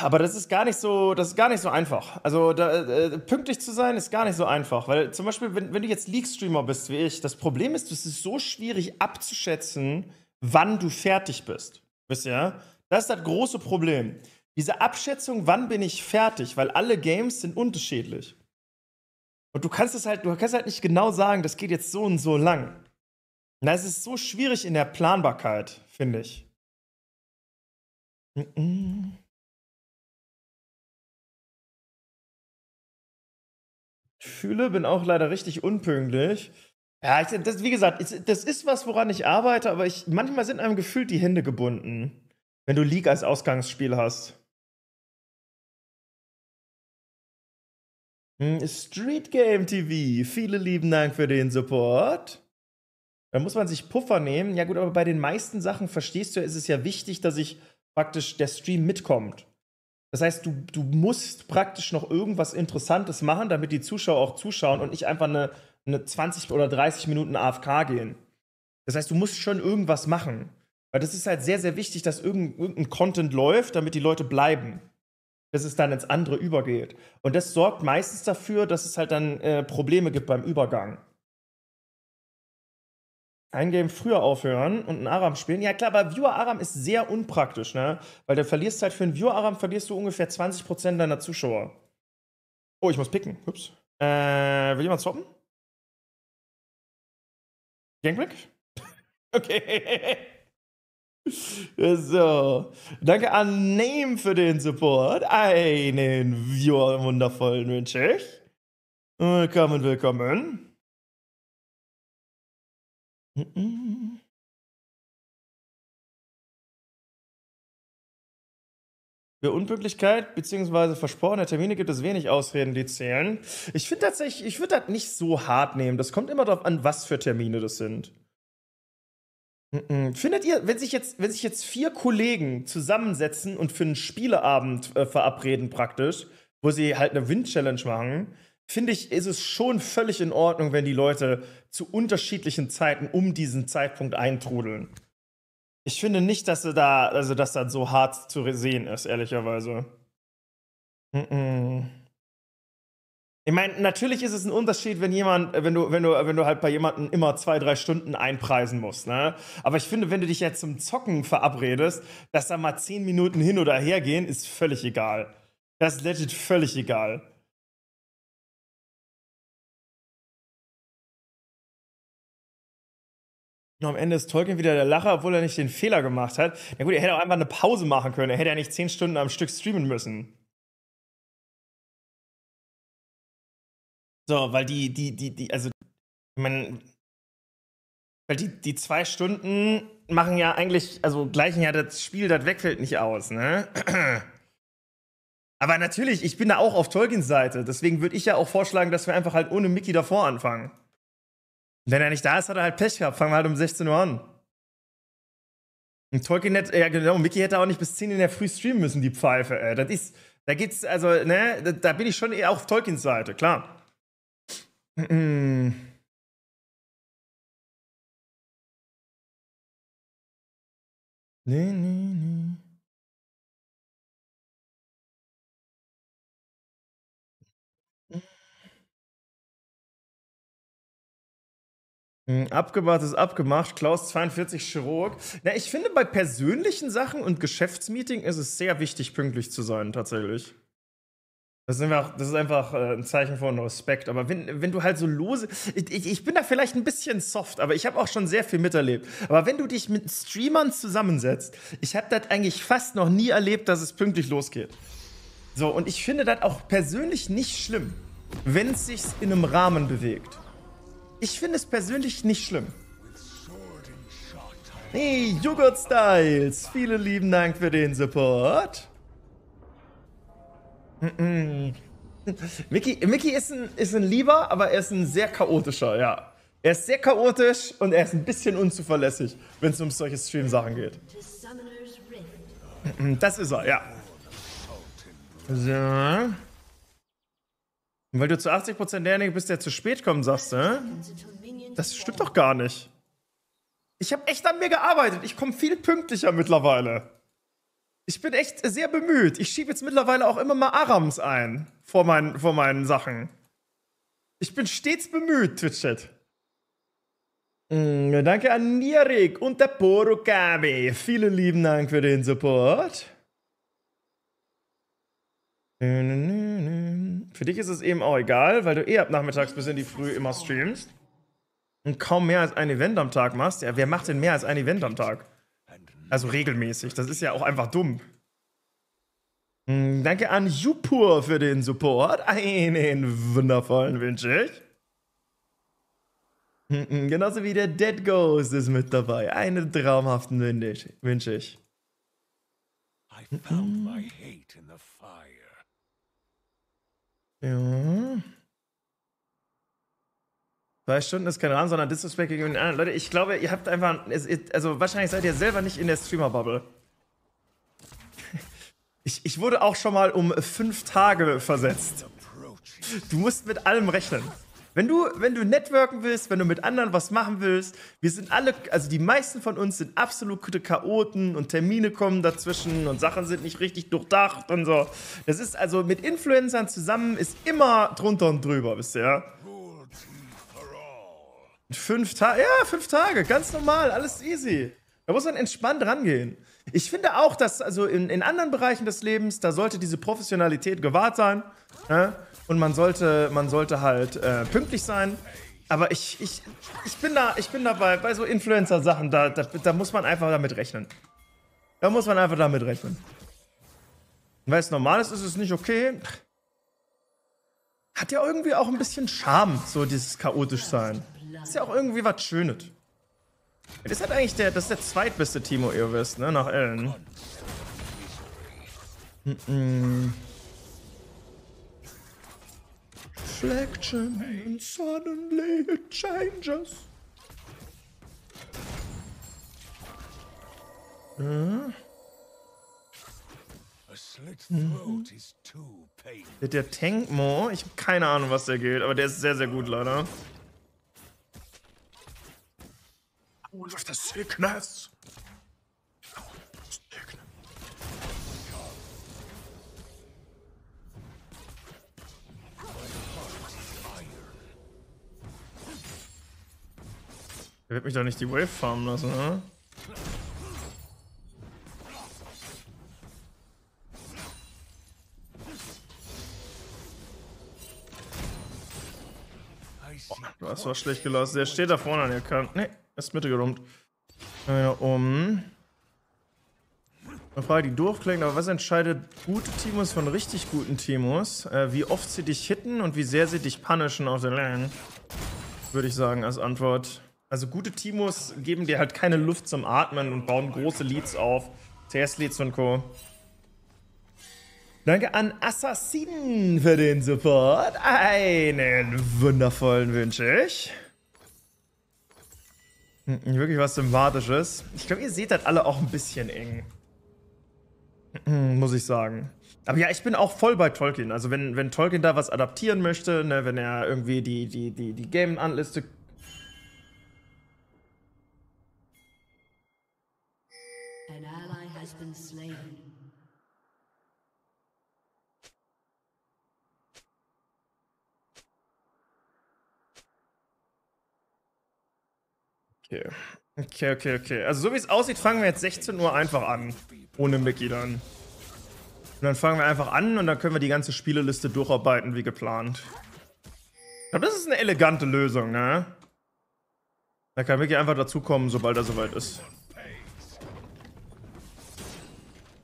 Aber das ist gar nicht so, das ist gar nicht so einfach. Also da, äh, pünktlich zu sein ist gar nicht so einfach, weil zum Beispiel, wenn, wenn du jetzt League-Streamer bist wie ich, das Problem ist, es ist so schwierig abzuschätzen, wann du fertig bist. Wisst ihr? Das ist das große Problem. Diese Abschätzung, wann bin ich fertig, weil alle Games sind unterschiedlich. Und du kannst es halt, du kannst halt nicht genau sagen, das geht jetzt so und so lang. Na, es ist so schwierig in der Planbarkeit, finde ich. Mm-mm. Fühle, bin auch leider richtig unpünktlich. Ja, ich, das, wie gesagt, ich, das ist was, woran ich arbeite, aber ich, manchmal sind einem gefühlt die Hände gebunden, wenn du League als Ausgangsspiel hast. Hm, Street Game T V, vielen lieben Dank für den Support. Da muss man sich Puffer nehmen. Ja gut, aber bei den meisten Sachen, verstehst du, ist es ja wichtig, dass ich praktisch der Stream mitkommt. Das heißt, du, du musst praktisch noch irgendwas Interessantes machen, damit die Zuschauer auch zuschauen und nicht einfach eine, eine zwanzig oder dreißig Minuten A F K gehen. Das heißt, du musst schon irgendwas machen. Weil das ist halt sehr, sehr wichtig, dass irgendein, irgendein Content läuft, damit die Leute bleiben. Bis es dann ins andere übergeht. Und das sorgt meistens dafür, dass es halt dann äh, Probleme gibt beim Übergang. Ein Game früher aufhören und einen Aram spielen. Ja klar, aber Viewer Aram ist sehr unpraktisch, ne? Weil du verlierst halt für einen Viewer Aram, verlierst du ungefähr zwanzig Prozent deiner Zuschauer. Oh, ich muss picken. Ups. Äh, will jemand swappen? Gangblick? Okay. So. Danke an Name für den Support. Einen Viewer wundervollen wünsche ich. Willkommen, willkommen. Für Unpünktlichkeit bzw. versprochene Termine gibt es wenig Ausreden, die zählen. Ich finde tatsächlich, ich würde das nicht so hart nehmen. Das kommt immer darauf an, was für Termine das sind. Findet ihr, wenn sich jetzt, wenn sich jetzt vier Kollegen zusammensetzen und für einen Spieleabend äh, verabreden praktisch, wo sie halt eine Win-Challenge machen, finde ich, ist es schon völlig in Ordnung, wenn die Leute zu unterschiedlichen Zeiten um diesen Zeitpunkt eintrudeln. Ich finde nicht, dass da, also dass das so hart zu sehen ist, ehrlicherweise. Mm-mm. Ich meine, natürlich ist es ein Unterschied, wenn jemand, wenn du, wenn du, wenn du halt bei jemandem immer zwei, drei Stunden einpreisen musst, ne? Aber ich finde, wenn du dich jetzt zum Zocken verabredest, dass da mal zehn Minuten hin oder her gehen, ist völlig egal. Das ist legit völlig egal. Am Ende ist Tolkien wieder der Lacher, obwohl er nicht den Fehler gemacht hat. Na gut, er hätte auch einfach eine Pause machen können. Er hätte ja nicht zehn Stunden am Stück streamen müssen. So, weil die, die, die, die, also, ich meine, weil die, die zwei Stunden machen ja eigentlich, also gleichen ja das Spiel, das wegfällt nicht aus, ne? Aber natürlich, ich bin da auch auf Tolkiens Seite. Deswegen würde ich ja auch vorschlagen, dass wir einfach halt ohne Mickey davor anfangen. Wenn er nicht da ist, hat er halt Pech gehabt. Fangen wir halt um sechzehn Uhr an. Und Tolkien hätte, ja genau, Mickey hätte auch nicht bis zehn in der Früh streamen müssen, die Pfeife, ey. Das ist, da geht's, also, ne, da, da bin ich schon eher auf Tolkiens Seite, klar. Mm-mm. Nee, nee, nee. Abgemacht ist abgemacht. Klaus zweiundvierzig, Chirurg. Na, ich finde, bei persönlichen Sachen und Geschäftsmeeting ist es sehr wichtig, pünktlich zu sein, tatsächlich. Das ist einfach, das ist einfach ein Zeichen von Respekt. Aber wenn, wenn du halt so lose... Ich, ich bin da vielleicht ein bisschen soft, aber ich habe auch schon sehr viel miterlebt. Aber wenn du dich mit Streamern zusammensetzt, ich habe das eigentlich fast noch nie erlebt, dass es pünktlich losgeht. So, und ich finde das auch persönlich nicht schlimm, wenn es sich in einem Rahmen bewegt. Ich finde es persönlich nicht schlimm. Hey, Joghurt Styles, vielen lieben Dank für den Support. Mm-mm. Mickey, Mickey ist ein, ist ein Lieber, aber er ist ein sehr chaotischer, ja. Er ist sehr chaotisch und er ist ein bisschen unzuverlässig, wenn es um solche Stream-Sachen geht. Das ist er, ja. So. Weil du zu achtzig Prozent derjenige bist, der zu spät kommt, sagst du, äh? Das stimmt doch gar nicht. Ich habe echt an mir gearbeitet. Ich komme viel pünktlicher mittlerweile. Ich bin echt sehr bemüht. Ich schiebe jetzt mittlerweile auch immer mal Arams ein vor meinen, vor meinen Sachen. Ich bin stets bemüht, Twitch-Chat. Mm, danke an Nierik und der Porukami. Vielen lieben Dank für den Support. Für dich ist es eben auch egal, weil du eh ab nachmittags bis in die Früh immer streamst. Und kaum mehr als ein Event am Tag machst. Ja, wer macht denn mehr als ein Event am Tag? Also regelmäßig. Das ist ja auch einfach dumm. Danke an Jupur für den Support. Einen wundervollen wünsche ich. Genauso wie der Dead Ghost ist mit dabei. Einen traumhaften wünsche ich. I found my hate in the fire. Ja. Zwei Stunden ist kein Rahmen, sondern Disrespect gegen den anderen. Leute, ich glaube, ihr habt einfach... Also wahrscheinlich seid ihr selber nicht in der Streamer-Bubble. Ich, ich wurde auch schon mal um fünf Tage versetzt. Du musst mit allem rechnen. Wenn du, wenn du networken willst, wenn du mit anderen was machen willst, wir sind alle... Also die meisten von uns sind absolute Chaoten und Termine kommen dazwischen und Sachen sind nicht richtig durchdacht und so. Das ist also mit Influencern zusammen ist immer drunter und drüber, wisst ihr? Fünf Tage, ja, fünf Tage, ganz normal, alles easy. Da muss man entspannt rangehen. Ich finde auch, dass also in, in anderen Bereichen des Lebens, da sollte diese Professionalität gewahrt sein. Ja? Und man sollte, man sollte halt äh, pünktlich sein. Aber ich, ich, ich bin da, ich bin dabei, bei so Influencer-Sachen, da, da, da muss man einfach damit rechnen. Da muss man einfach damit rechnen. Weil es normal ist, ist es nicht okay. Hat ja irgendwie auch ein bisschen Charme, so dieses chaotisch sein. Das ist ja auch irgendwie was Schönes. Das ist halt eigentlich der, das ist der zweitbeste Timo Eowest, ne, nach Ellen. Mm -mm. Reflection and suddenly it changes. Hm? Mhm. Der, der Tankmo, ich habe keine Ahnung, was der geht, aber der ist sehr, sehr gut, leider. Out of the sickness. Er wird mich doch nicht die Wave farmen lassen, ne? Das war schlecht gelaufen. Der steht da vorne an der Kante. Nee, ist Mitte gerummt. Naja, um. Eine Frage, die doof klingt, aber was entscheidet gute Timos von richtig guten Timos? Äh, wie oft sie dich hitten und wie sehr sie dich punishen auf der Lane? Würde ich sagen als Antwort. Also gute Timos geben dir halt keine Luft zum Atmen und bauen große Leads auf. T S-Leads und Co. Danke an Assassinen für den Support. Einen wundervollen wünsche ich. Wirklich was Sympathisches. Ich glaube, ihr seht das alle auch ein bisschen eng. Muss ich sagen. Aber ja, ich bin auch voll bei Tolkien. Also wenn, wenn Tolkien da was adaptieren möchte, ne, wenn er irgendwie die, die, die, die Game-Anliste... An ally has been slain. Okay, okay, okay, okay. Also so wie es aussieht, fangen wir jetzt sechzehn Uhr einfach an. Ohne Mickey dann. Und dann fangen wir einfach an und dann können wir die ganze Spieleliste durcharbeiten wie geplant. Ich glaube, das ist eine elegante Lösung, ne? Da kann Mickey einfach dazukommen, sobald er soweit ist.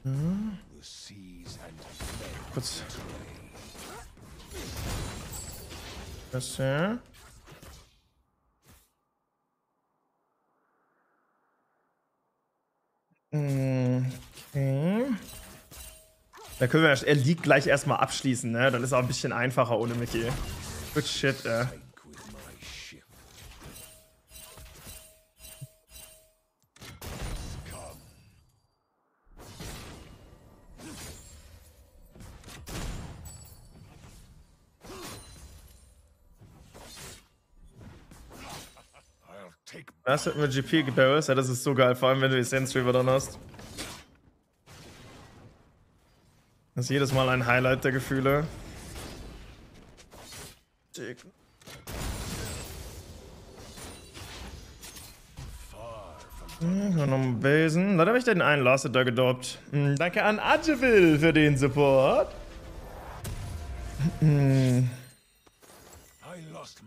Hm. Kurz. Das hier. Okay. Da können wir ja er liegt gleich erstmal abschließen, ne? Dann ist auch ein bisschen einfacher ohne Mickey. Good shit, ey. Das hat mir G P geparist, ja, das ist so geil, vor allem wenn du die Sense-River dann hast. Das ist jedes Mal ein Highlight der Gefühle. Hm, noch ein Besen. Leider habe ich den einen Lasset da gedoppt. Hm, danke an Adjeville für den Support. Hm.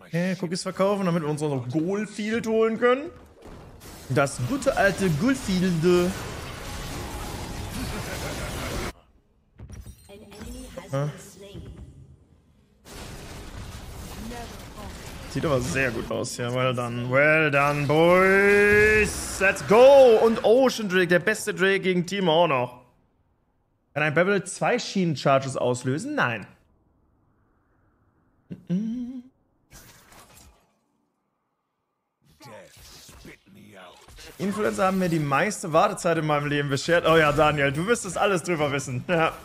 Okay, Cookies verkaufen, damit wir uns noch Goldfield holen können. Das gute alte Goldfield. Ja. Sieht aber sehr gut aus, ja. Well done, well done, boys. Let's go! Und Ocean Drake, der beste Drake gegen Team auch noch. Kann ein Babel zwei Schienen-Charges auslösen? Nein. Mm-mm. Influencer haben mir die meiste Wartezeit in meinem Leben beschert. Oh ja, Daniel, du wirst das alles drüber wissen. Ja.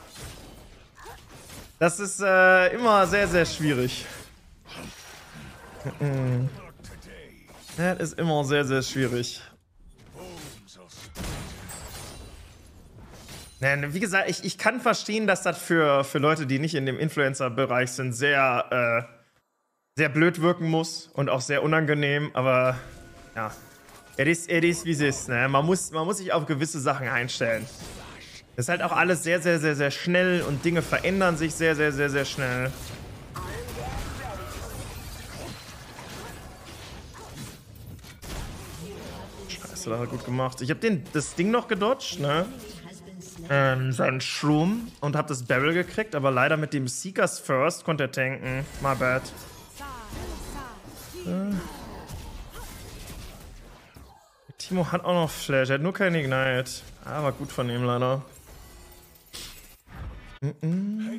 Das ist äh, immer sehr, sehr schwierig. Das ist immer sehr, sehr schwierig. Wie gesagt, ich, ich kann verstehen, dass das für, für Leute, die nicht in dem Influencer-Bereich sind, sehr, äh, sehr blöd wirken muss und auch sehr unangenehm, aber ja. Er ist, er ist, wie es ist, ne? Man muss, man muss sich auf gewisse Sachen einstellen. Das ist halt auch alles sehr, sehr, sehr, sehr schnell und Dinge verändern sich sehr, sehr, sehr, sehr schnell. Scheiße, das hat er gut gemacht. Ich habe den, das Ding noch gedodged, ne? Ähm, seinen Shroom und habe das Barrel gekriegt, aber leider mit dem Seekers First konnte er tanken. My bad. Äh. Timo hat auch noch Flash, er hat nur keinen Ignite. Ah, war gut von ihm leider. Mm-mm.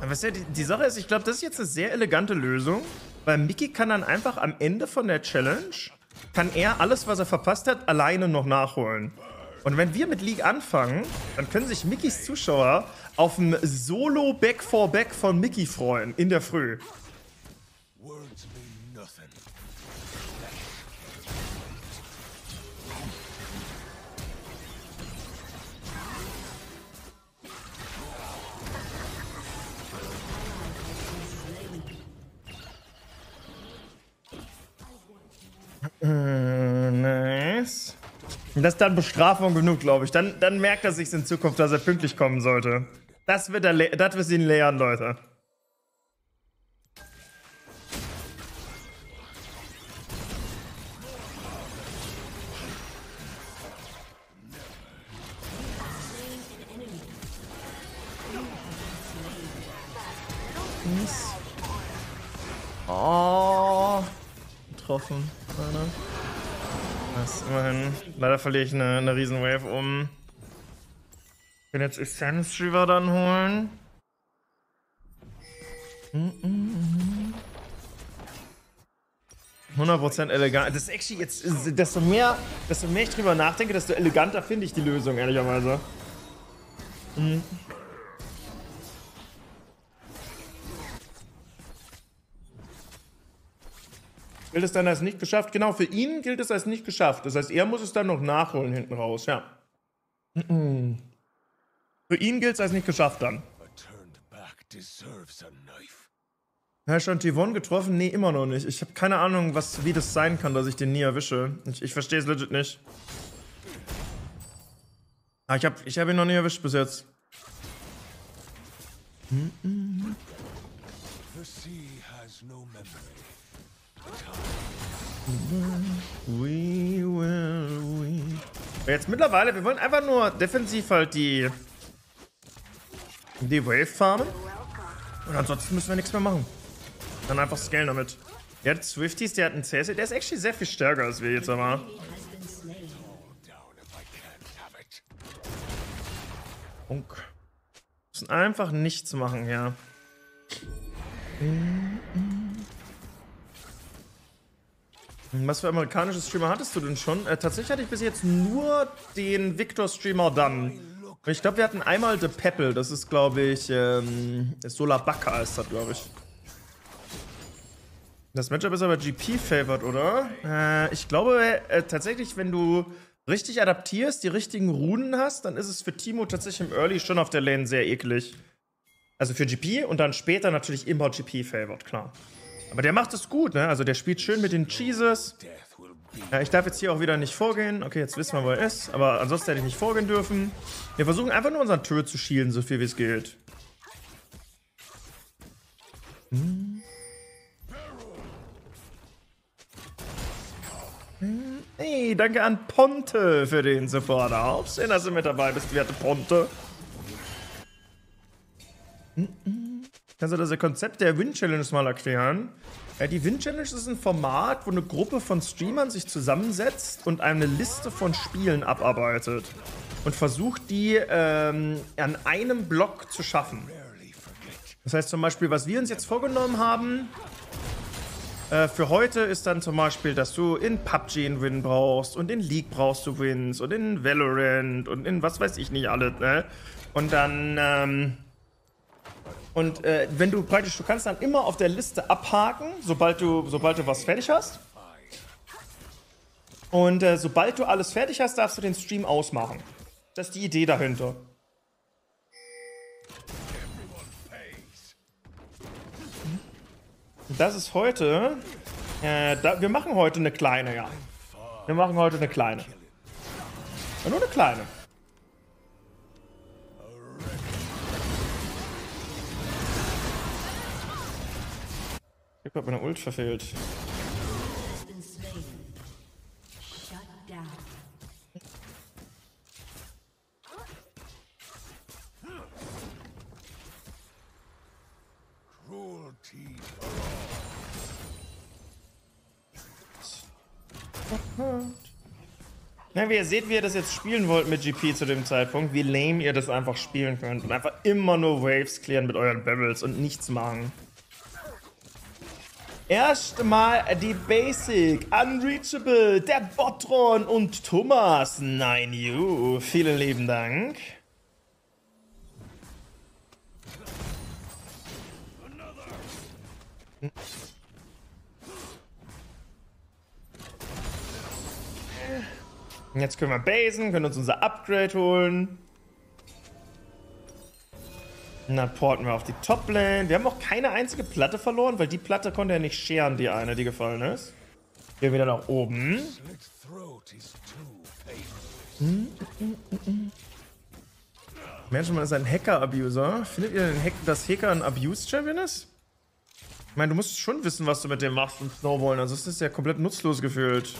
Aber was ja, die, die Sache ist, ich glaube, das ist jetzt eine sehr elegante Lösung, weil Mickey kann dann einfach am Ende von der Challenge kann er alles, was er verpasst hat, alleine noch nachholen. Und wenn wir mit League anfangen, dann können sich Mickys Zuschauer auf ein Solo-Back-for-Back von Mickey freuen, in der Früh. Nice. Das ist dann Bestrafung genug, glaube ich. Dann, dann merkt er sich in Zukunft, dass er pünktlich kommen sollte. Das wird er, das wird ihn lehren, Leute. Nice. Oh. Getroffen. Das immerhin. Leider verliere ich eine, eine riesen Wave um. Ich will jetzt Essence River dann holen. hundert Prozent elegant. Das ist actually jetzt, desto mehr, desto mehr ich drüber nachdenke, desto eleganter finde ich die Lösung, ehrlicherweise. Mhm. Gilt es dann als nicht geschafft? Genau, für ihn gilt es als nicht geschafft. Das heißt, er muss es dann noch nachholen hinten raus, ja. Mm-mm. Für ihn gilt es als nicht geschafft dann. Herrscher und Tivon getroffen? Nee, immer noch nicht. Ich habe keine Ahnung, was, wie das sein kann, dass ich den nie erwische. Ich, ich verstehe es legit nicht. Ah, ich habe ich hab ihn noch nie erwischt bis jetzt. Hm, hm. We will, we. Jetzt mittlerweile, wir wollen einfach nur defensiv halt die, die Wave farmen. Und ansonsten müssen wir nichts mehr machen. Dann einfach scalen damit. Der hat Swifties, der hat einen C S, der ist actually sehr viel stärker als wir jetzt einmal. Wir müssen einfach nichts machen, ja. Was für amerikanische Streamer hattest du denn schon? Äh, tatsächlich hatte ich bis jetzt nur den Viktor-Streamer dann. Ich glaube, wir hatten einmal The Peppel. Das ist, glaube ich, ähm, Solabaka heißt das, glaube ich. Das Matchup ist aber G P-favored, oder? Äh, ich glaube äh, tatsächlich, wenn du richtig adaptierst, die richtigen Runen hast, dann ist es für Timo tatsächlich im Early schon auf der Lane sehr eklig. Also für G P und dann später natürlich immer G P-favored, klar. Aber der macht es gut, ne? Also der spielt schön mit den Cheeses. Ja, ich darf jetzt hier auch wieder nicht vorgehen. Okay, jetzt wissen wir, wo er ist. Aber ansonsten hätte ich nicht vorgehen dürfen. Wir versuchen einfach nur unseren Turret zu shielden, so viel wie es geht. Hm. Hm. Hey, danke an Ponte für den Support. Auf, schön, dass du mit dabei bist, werte Ponte. Hm, hm. Kannst du das Konzept der Win-Challenge mal erklären? Ja, die Win-Challenge ist ein Format, wo eine Gruppe von Streamern sich zusammensetzt und eine Liste von Spielen abarbeitet. Und versucht, die ähm, an einem Block zu schaffen. Das heißt zum Beispiel, was wir uns jetzt vorgenommen haben, äh, für heute ist dann zum Beispiel, dass du in P U B G einen Win brauchst und in League brauchst du Wins und in Valorant und in was weiß ich nicht alles, ne? Und dann, ähm... Und äh, wenn du praktisch, du kannst dann immer auf der Liste abhaken, sobald du, sobald du was fertig hast. Und äh, sobald du alles fertig hast, darfst du den Stream ausmachen. Das ist die Idee dahinter. Das ist heute. Äh, da, wir machen heute eine kleine, ja. Wir machen heute eine kleine. Ja, nur eine kleine. Ich hab meine Ult verfehlt. Na, wie ihr seht, wie ihr das jetzt spielen wollt mit G P zu dem Zeitpunkt, wie lame ihr das einfach spielen könnt. Und einfach immer nur Waves klären mit euren Barrels und nichts machen. Erstmal die Basic, Unreachable, der Botron und Thomas. Nein, you. Vielen lieben Dank. Jetzt können wir basen, können uns unser Upgrade holen. Und dann porten wir auf die Top-Lane. Wir haben auch keine einzige Platte verloren, weil die Platte konnte ja nicht scheren, die eine, die gefallen ist. Gehen wir wieder nach oben. Hm, hm, hm, hm. Mensch, man ist ein Hacker-Abuser. Findet ihr denn, dass Hacker ein Abuse-Champion ist? Ich meine, du musst schon wissen, was du mit dem machst und snowballen, ansonsten ist es ja komplett nutzlos gefühlt.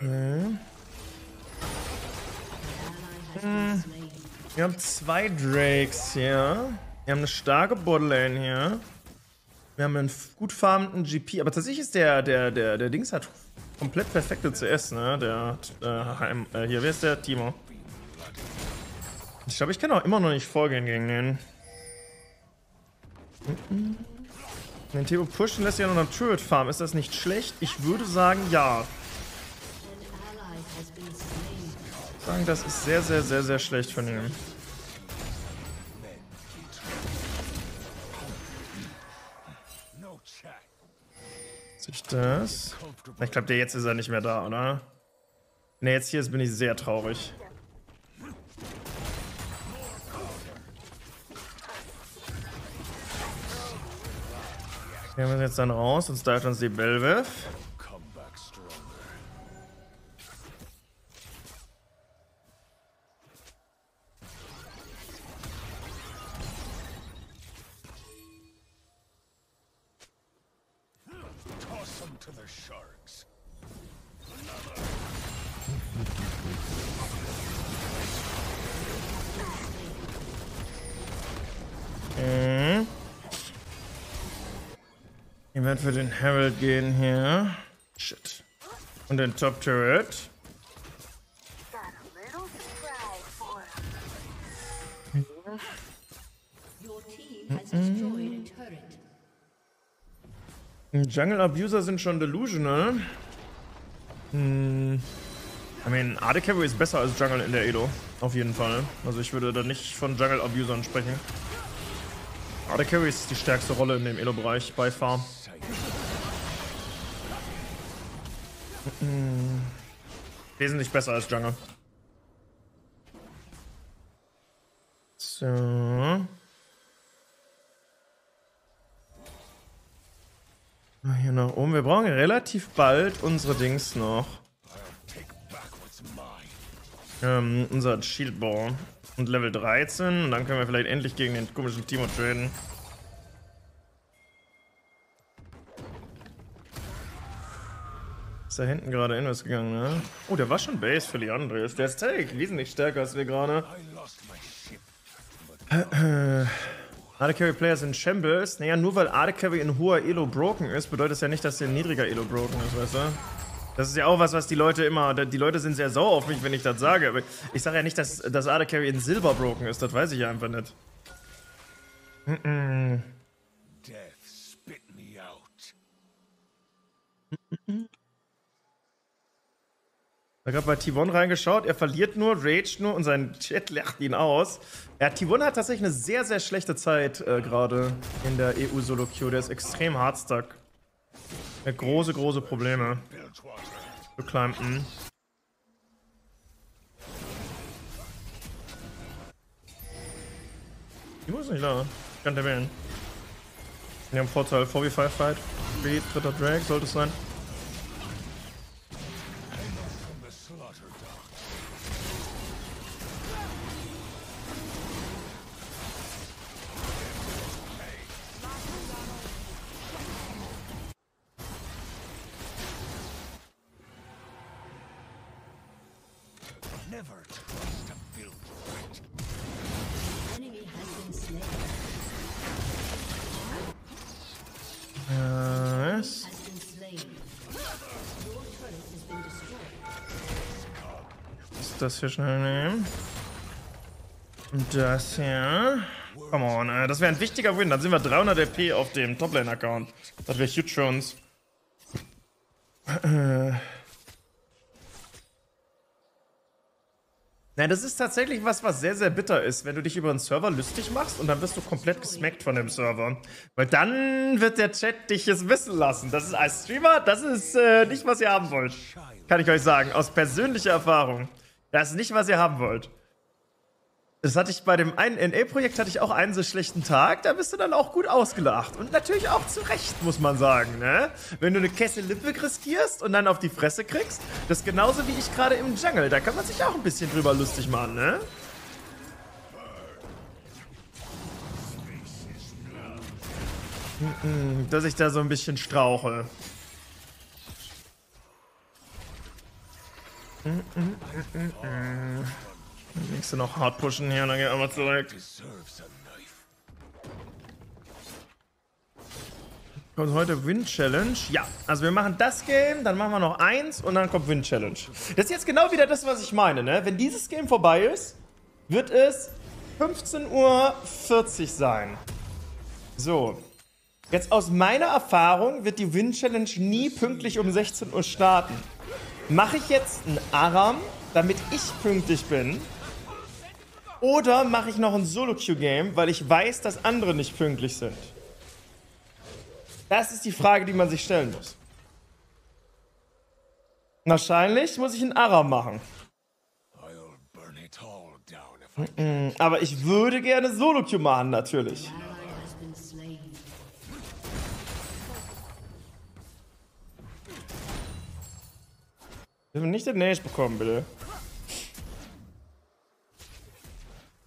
Hm. Hm. Wir haben zwei Drakes hier. Wir haben eine starke Botlane hier. Wir haben einen gut farmenden G P. Aber tatsächlich ist der, der, der, der Dings hat komplett perfekte C S, ne? Der äh, hier, wer ist der? Timo. Ich glaube, ich kann auch immer noch nicht vorgehen gegen den. Den Timo pushen lässt ja noch eine Turret farmen. Ist das nicht schlecht? Ich würde sagen, ja. Das ist sehr, sehr, sehr, sehr schlecht von ihm. Sehe ich das? Ich glaube, jetzt ist er nicht mehr da, oder? Ne, jetzt hier ist, bin ich sehr traurig. Wir müssen jetzt dann raus, uns darf uns die Belwef. Ich werde für den Herald gehen hier. Shit. Und den Top Turret. Mm-mm. Jungle Abuser sind schon delusional. Hm. I mean, A D Cavalry ist besser als Jungle in der Edo. Auf jeden Fall. Also ich würde da nicht von Jungle Abusern sprechen. A D Carry ist die stärkste Rolle in dem Elo-Bereich bei Farm. Mm-mm. Wesentlich besser als Jungle. So. Hier nach oben. Wir brauchen relativ bald unsere Dings noch. Ähm, unser Shield Ball. Und Level dreizehn. Und dann können wir vielleicht endlich gegen den komischen Timo traden. Ist da hinten gerade Invest gegangen, ne? Oh, der war schon Base für Leandres. Der ist Take wesentlich stärker als wir gerade. A D Carry Players in Shambles. Naja, nur weil A D Carry in hoher Elo broken ist, bedeutet das ja nicht, dass der in niedriger Elo broken ist, weißt du? Das ist ja auch was, was die Leute immer, die Leute sind sehr sauer auf mich, wenn ich das sage. Aber ich sage ja nicht, dass das A D Carry in Silber broken ist, das weiß ich ja einfach nicht. Mm-mm. Death spit me out. Ich habe bei T eins reingeschaut, er verliert nur, raged nur und sein Chat lacht ihn aus. Ja, T eins hat tatsächlich eine sehr, sehr schlechte Zeit äh, gerade in der E U-Solo-Queue, der ist extrem hardstuck. Er hat große, große Probleme. Zu climben. Die muss nicht da. Ich kann der wählen. Wir haben Vorteil. vier gegen fünf Fight. B, dritter Drag sollte es sein. Das hier schnell nehmen. Und das hier. Come on, äh, das wäre ein wichtiger Win. Dann sind wir dreihundert L P auf dem Toplane-Account. Das wäre huge für uns. Äh. Nein, das ist tatsächlich was, was sehr, sehr bitter ist, wenn du dich über einen Server lustig machst und dann wirst du komplett gesmackt von dem Server. Weil dann wird der Chat dich es wissen lassen. Das ist als Streamer, das ist äh, nicht, was ihr haben wollt. Kann ich euch sagen, aus persönlicher Erfahrung. Das ist nicht, was ihr haben wollt. Das hatte ich bei dem einen N A-Projekt, hatte ich auch einen so schlechten Tag, da bist du dann auch gut ausgelacht. Und natürlich auch zu Recht, muss man sagen, ne? Wenn du eine Kessel-Lippe riskierst und dann auf die Fresse kriegst, das ist genauso wie ich gerade im Jungle, da kann man sich auch ein bisschen drüber lustig machen, ne? Dass ich da so ein bisschen strauche. Die nächste noch hart pushen hier, dann gehen wir mal zurück. Kommt heute Win-Challenge? Ja, also wir machen das Game, dann machen wir noch eins und dann kommt Win-Challenge. Das ist jetzt genau wieder das, was ich meine, ne? Wenn dieses Game vorbei ist, wird es fünfzehn Uhr vierzig sein. So. Jetzt aus meiner Erfahrung wird die Win-Challenge nie pünktlich um sechzehn Uhr starten. Mache ich jetzt einen Aram, damit ich pünktlich bin? Oder mache ich noch ein Solo-Queue-Game, weil ich weiß, dass andere nicht pünktlich sind? Das ist die Frage, die man sich stellen muss. Wahrscheinlich muss ich einen Ara machen. Aber ich würde gerne Solo-Q machen, natürlich. Ich will nicht den Nage bekommen, bitte.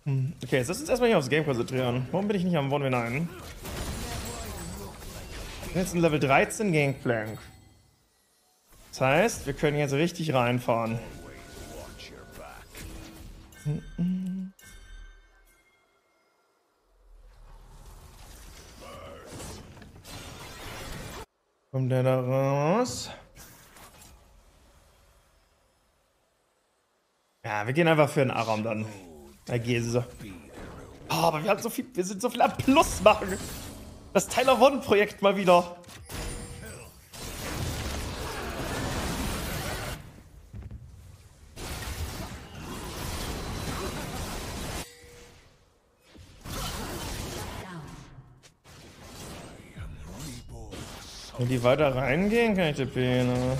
Hm. Okay, jetzt lass uns erstmal hier aufs Game konzentrieren. Warum bin ich nicht am One hinein? Jetzt ein Level dreizehn Gangplank. Das heißt, wir können jetzt richtig reinfahren. Hm. Kommt der da raus? Ja, wir gehen einfach für den Aram dann. Da gehen sie so. Oh, aber wir haben so viel, wir sind so viel am Plus machen. Das Tyler Von Projekt mal wieder. Wenn die weiter reingehen, kann ich die Pene.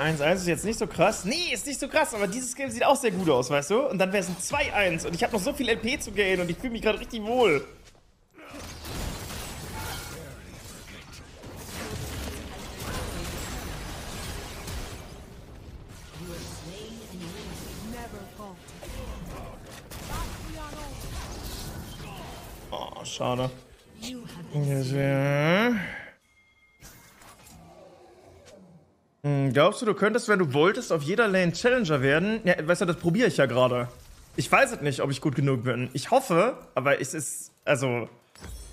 eins eins ist jetzt nicht so krass. Nee, ist nicht so krass, aber dieses Game sieht auch sehr gut aus, weißt du? Und dann wäre es ein zwei eins und ich habe noch so viel L P zu gehen und ich fühle mich gerade richtig wohl. Oh, schade. Glaubst du, du könntest, wenn du wolltest, auf jeder Lane Challenger werden? Ja, weißt du, das probiere ich ja gerade. Ich weiß es nicht, ob ich gut genug bin. Ich hoffe, aber es ist, also,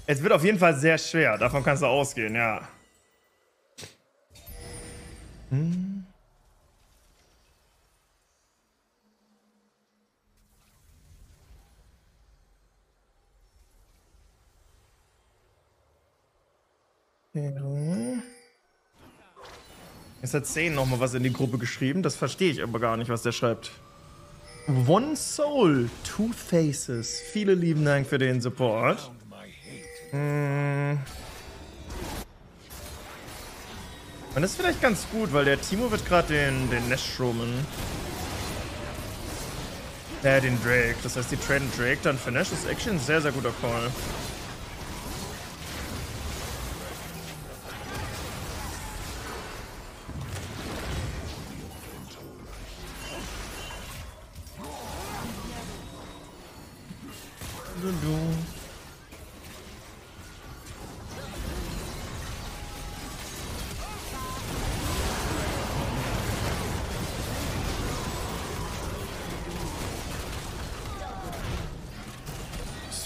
es wird auf jeden Fall sehr schwer. Davon kannst du ausgehen, ja. Hm. Ja. Jetzt hat Sane nochmal was in die Gruppe geschrieben, das verstehe ich aber gar nicht, was der schreibt. One Soul, Two Faces. Viele lieben Dank für den Support. Hm. Und das ist vielleicht ganz gut, weil der Timo wird gerade den, den Nash roamen. Äh, den Drake. Das heißt, die traden Drake dann für Nash. Das ist actually ein sehr, sehr guter Call.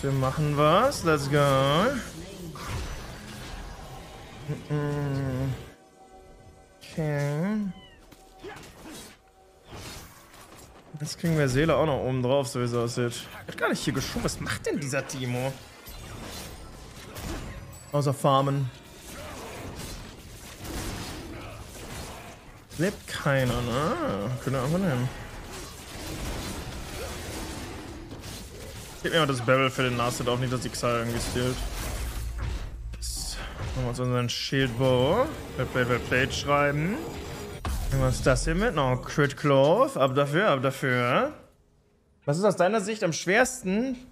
Wir machen was, let's go. Okay. Jetzt kriegen wir Seele auch noch oben drauf, so wie es aussieht. Ich hab gar nicht hier geschoben. Was macht denn dieser Timo? Außer farmen. Lebt keiner, ne? Können wir einfach nehmen. Gib mir mal das Barrel für den Nashor's Tooth, auch nicht, dass die Xal irgendwie stealt. Jetzt machen wir uns unseren Shieldbow. Play, play, play schreiben. Nehmen wir uns das hier mit. Noch Crit Clove. Ab dafür, ab dafür. Was ist aus deiner Sicht am schwersten?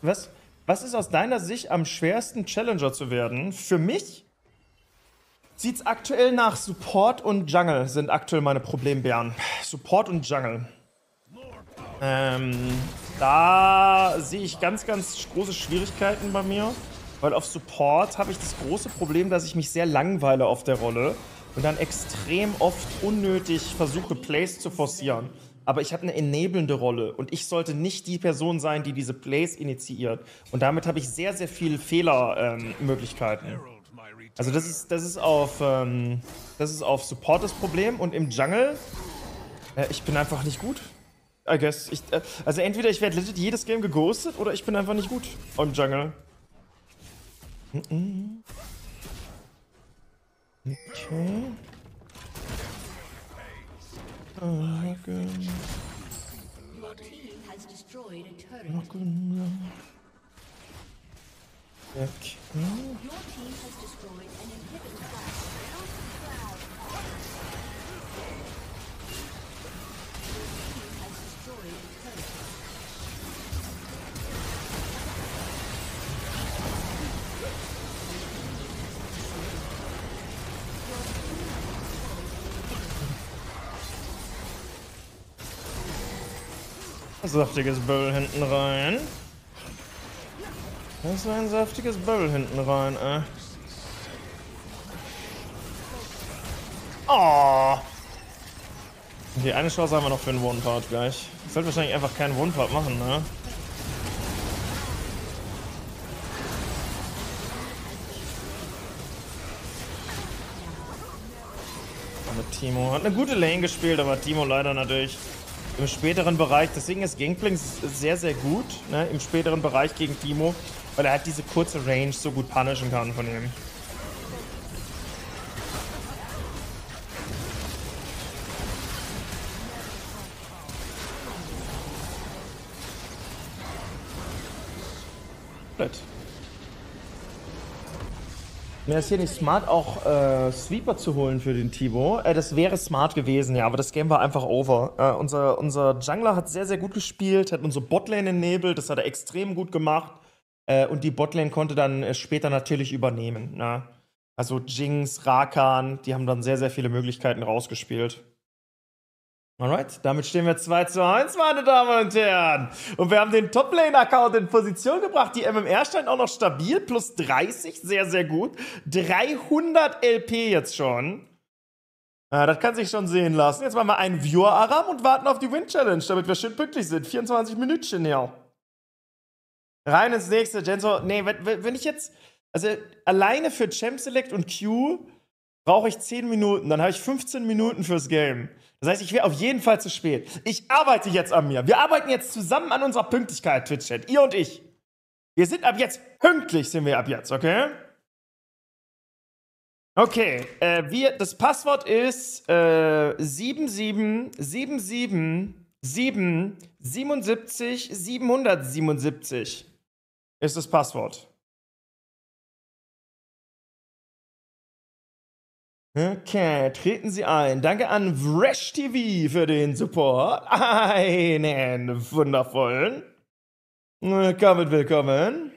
Was? Was ist aus deiner Sicht am schwersten, Challenger zu werden? Für mich sieht's aktuell nach Support und Jungle sind aktuell meine Problembären. Support und Jungle. Ähm, da sehe ich ganz, ganz große Schwierigkeiten bei mir, weil auf Support habe ich das große Problem, dass ich mich sehr langweile auf der Rolle und dann extrem oft unnötig versuche, Plays zu forcieren. Aber ich habe eine enablende Rolle und ich sollte nicht die Person sein, die diese Plays initiiert. Und damit habe ich sehr, sehr viele Fehlermöglichkeiten. Ähm, also das ist, das ist auf, ähm, das ist auf Support das Problem und im Jungle, äh, ich bin einfach nicht gut. I guess. Ich, also entweder ich werde legit jedes Game geghostet oder ich bin einfach nicht gut im Jungle. Mm-mm. Okay. Okay. Saftiges Böbel hinten rein. Das war ein saftiges Böbel hinten rein, ey. Äh. Oh. Okay, eine Chance haben wir noch für einen One-Part gleich. Ich sollte wahrscheinlich einfach keinen One-Part machen, ne? Aber Timo hat eine gute Lane gespielt, aber Timo leider natürlich im späteren Bereich, deswegen ist Gangplank sehr, sehr gut, ne, im späteren Bereich gegen Timo, weil er halt diese kurze Range so gut punishen kann von ihm. Blöd. Wäre es hier nicht smart, auch äh, Sweeper zu holen für den Timo? Äh, das wäre smart gewesen, ja, aber das Game war einfach over. Äh, unser, unser Jungler hat sehr, sehr gut gespielt, hat unsere Botlane entnebelt, das hat er extrem gut gemacht. Äh, und die Botlane konnte dann später natürlich übernehmen. Ne? Also Jinx, Rakan, die haben dann sehr, sehr viele Möglichkeiten rausgespielt. Alright, damit stehen wir zwei zu eins, meine Damen und Herren. Und wir haben den Top-Lane-Account in Position gebracht. Die M M R scheint auch noch stabil. Plus dreißig, sehr, sehr gut. dreihundert L P jetzt schon. Ja, das kann sich schon sehen lassen. Jetzt machen wir einen Viewer-Aram und warten auf die Win-Challenge, damit wir schön pünktlich sind. vierundzwanzig Minütchen, ja. Rein ins nächste, Genso. Nee, wenn ich jetzt... Also, alleine für Champ Select und Q brauche ich zehn Minuten. Dann habe ich fünfzehn Minuten fürs Game. Das heißt, ich wäre auf jeden Fall zu spät. Ich arbeite jetzt an mir. Wir arbeiten jetzt zusammen an unserer Pünktlichkeit, Twitch-Chat. Ihr und ich. Wir sind ab jetzt pünktlich, sind wir ab jetzt, okay? Okay, äh, wir, das Passwort ist äh, sieben sieben sieben sieben sieben sieben sieben sieben sieben sieben sieben sieben ist das Passwort. Okay, treten Sie ein. Danke an VreshTV für den Support. Einen wundervollen. Willkommen, willkommen.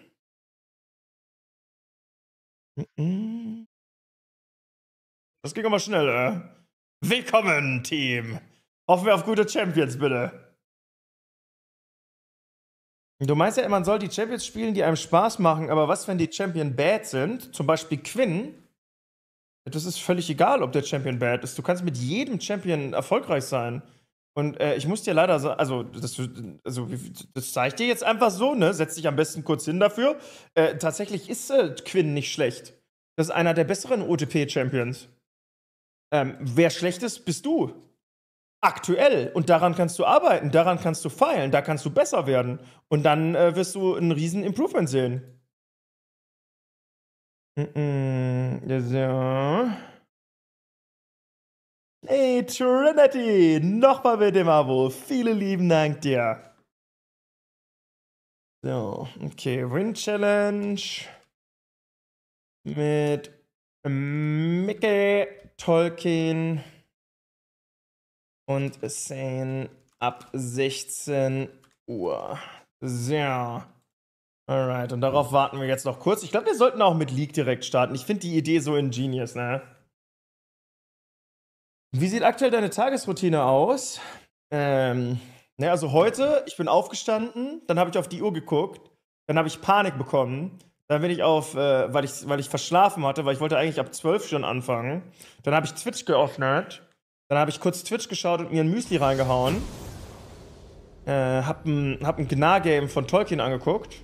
Das ging aber schneller. Willkommen, Team. Hoffen wir auf gute Champions, bitte. Du meinst ja, man soll die Champions spielen, die einem Spaß machen, aber was, wenn die Champion bad sind? Zum Beispiel Quinn. Das ist völlig egal, ob der Champion bad ist. Du kannst mit jedem Champion erfolgreich sein. Und äh, ich muss dir leider sagen, also das, also, das zeige ich dir jetzt einfach so, ne? Setz dich am besten kurz hin dafür. Äh, tatsächlich ist äh, Quinn nicht schlecht. Das ist einer der besseren O T P-Champions. Ähm, wer schlecht ist, bist du. Aktuell. Und daran kannst du arbeiten, daran kannst du feilen, da kannst du besser werden. Und dann äh, wirst du einen riesen Improvement sehen. So. Hey Trinity, nochmal mit dem Abo. Vielen lieben Dank dir. So, okay, Win Challenge mit Mickey, Tolkien und Sane ab sechzehn Uhr. So. Alright, und darauf warten wir jetzt noch kurz. Ich glaube, wir sollten auch mit League direkt starten. Ich finde die Idee so ingenious, ne? Wie sieht aktuell deine Tagesroutine aus? Ähm, ne, also heute, ich bin aufgestanden, dann habe ich auf die Uhr geguckt, dann habe ich Panik bekommen, dann bin ich auf, äh, weil ich, weil ich verschlafen hatte, weil ich wollte eigentlich ab zwölf schon anfangen, dann habe ich Twitch geöffnet, dann habe ich kurz Twitch geschaut und mir ein Müsli reingehauen, äh, hab ein, hab ein Gnar-Game von Tolkien angeguckt.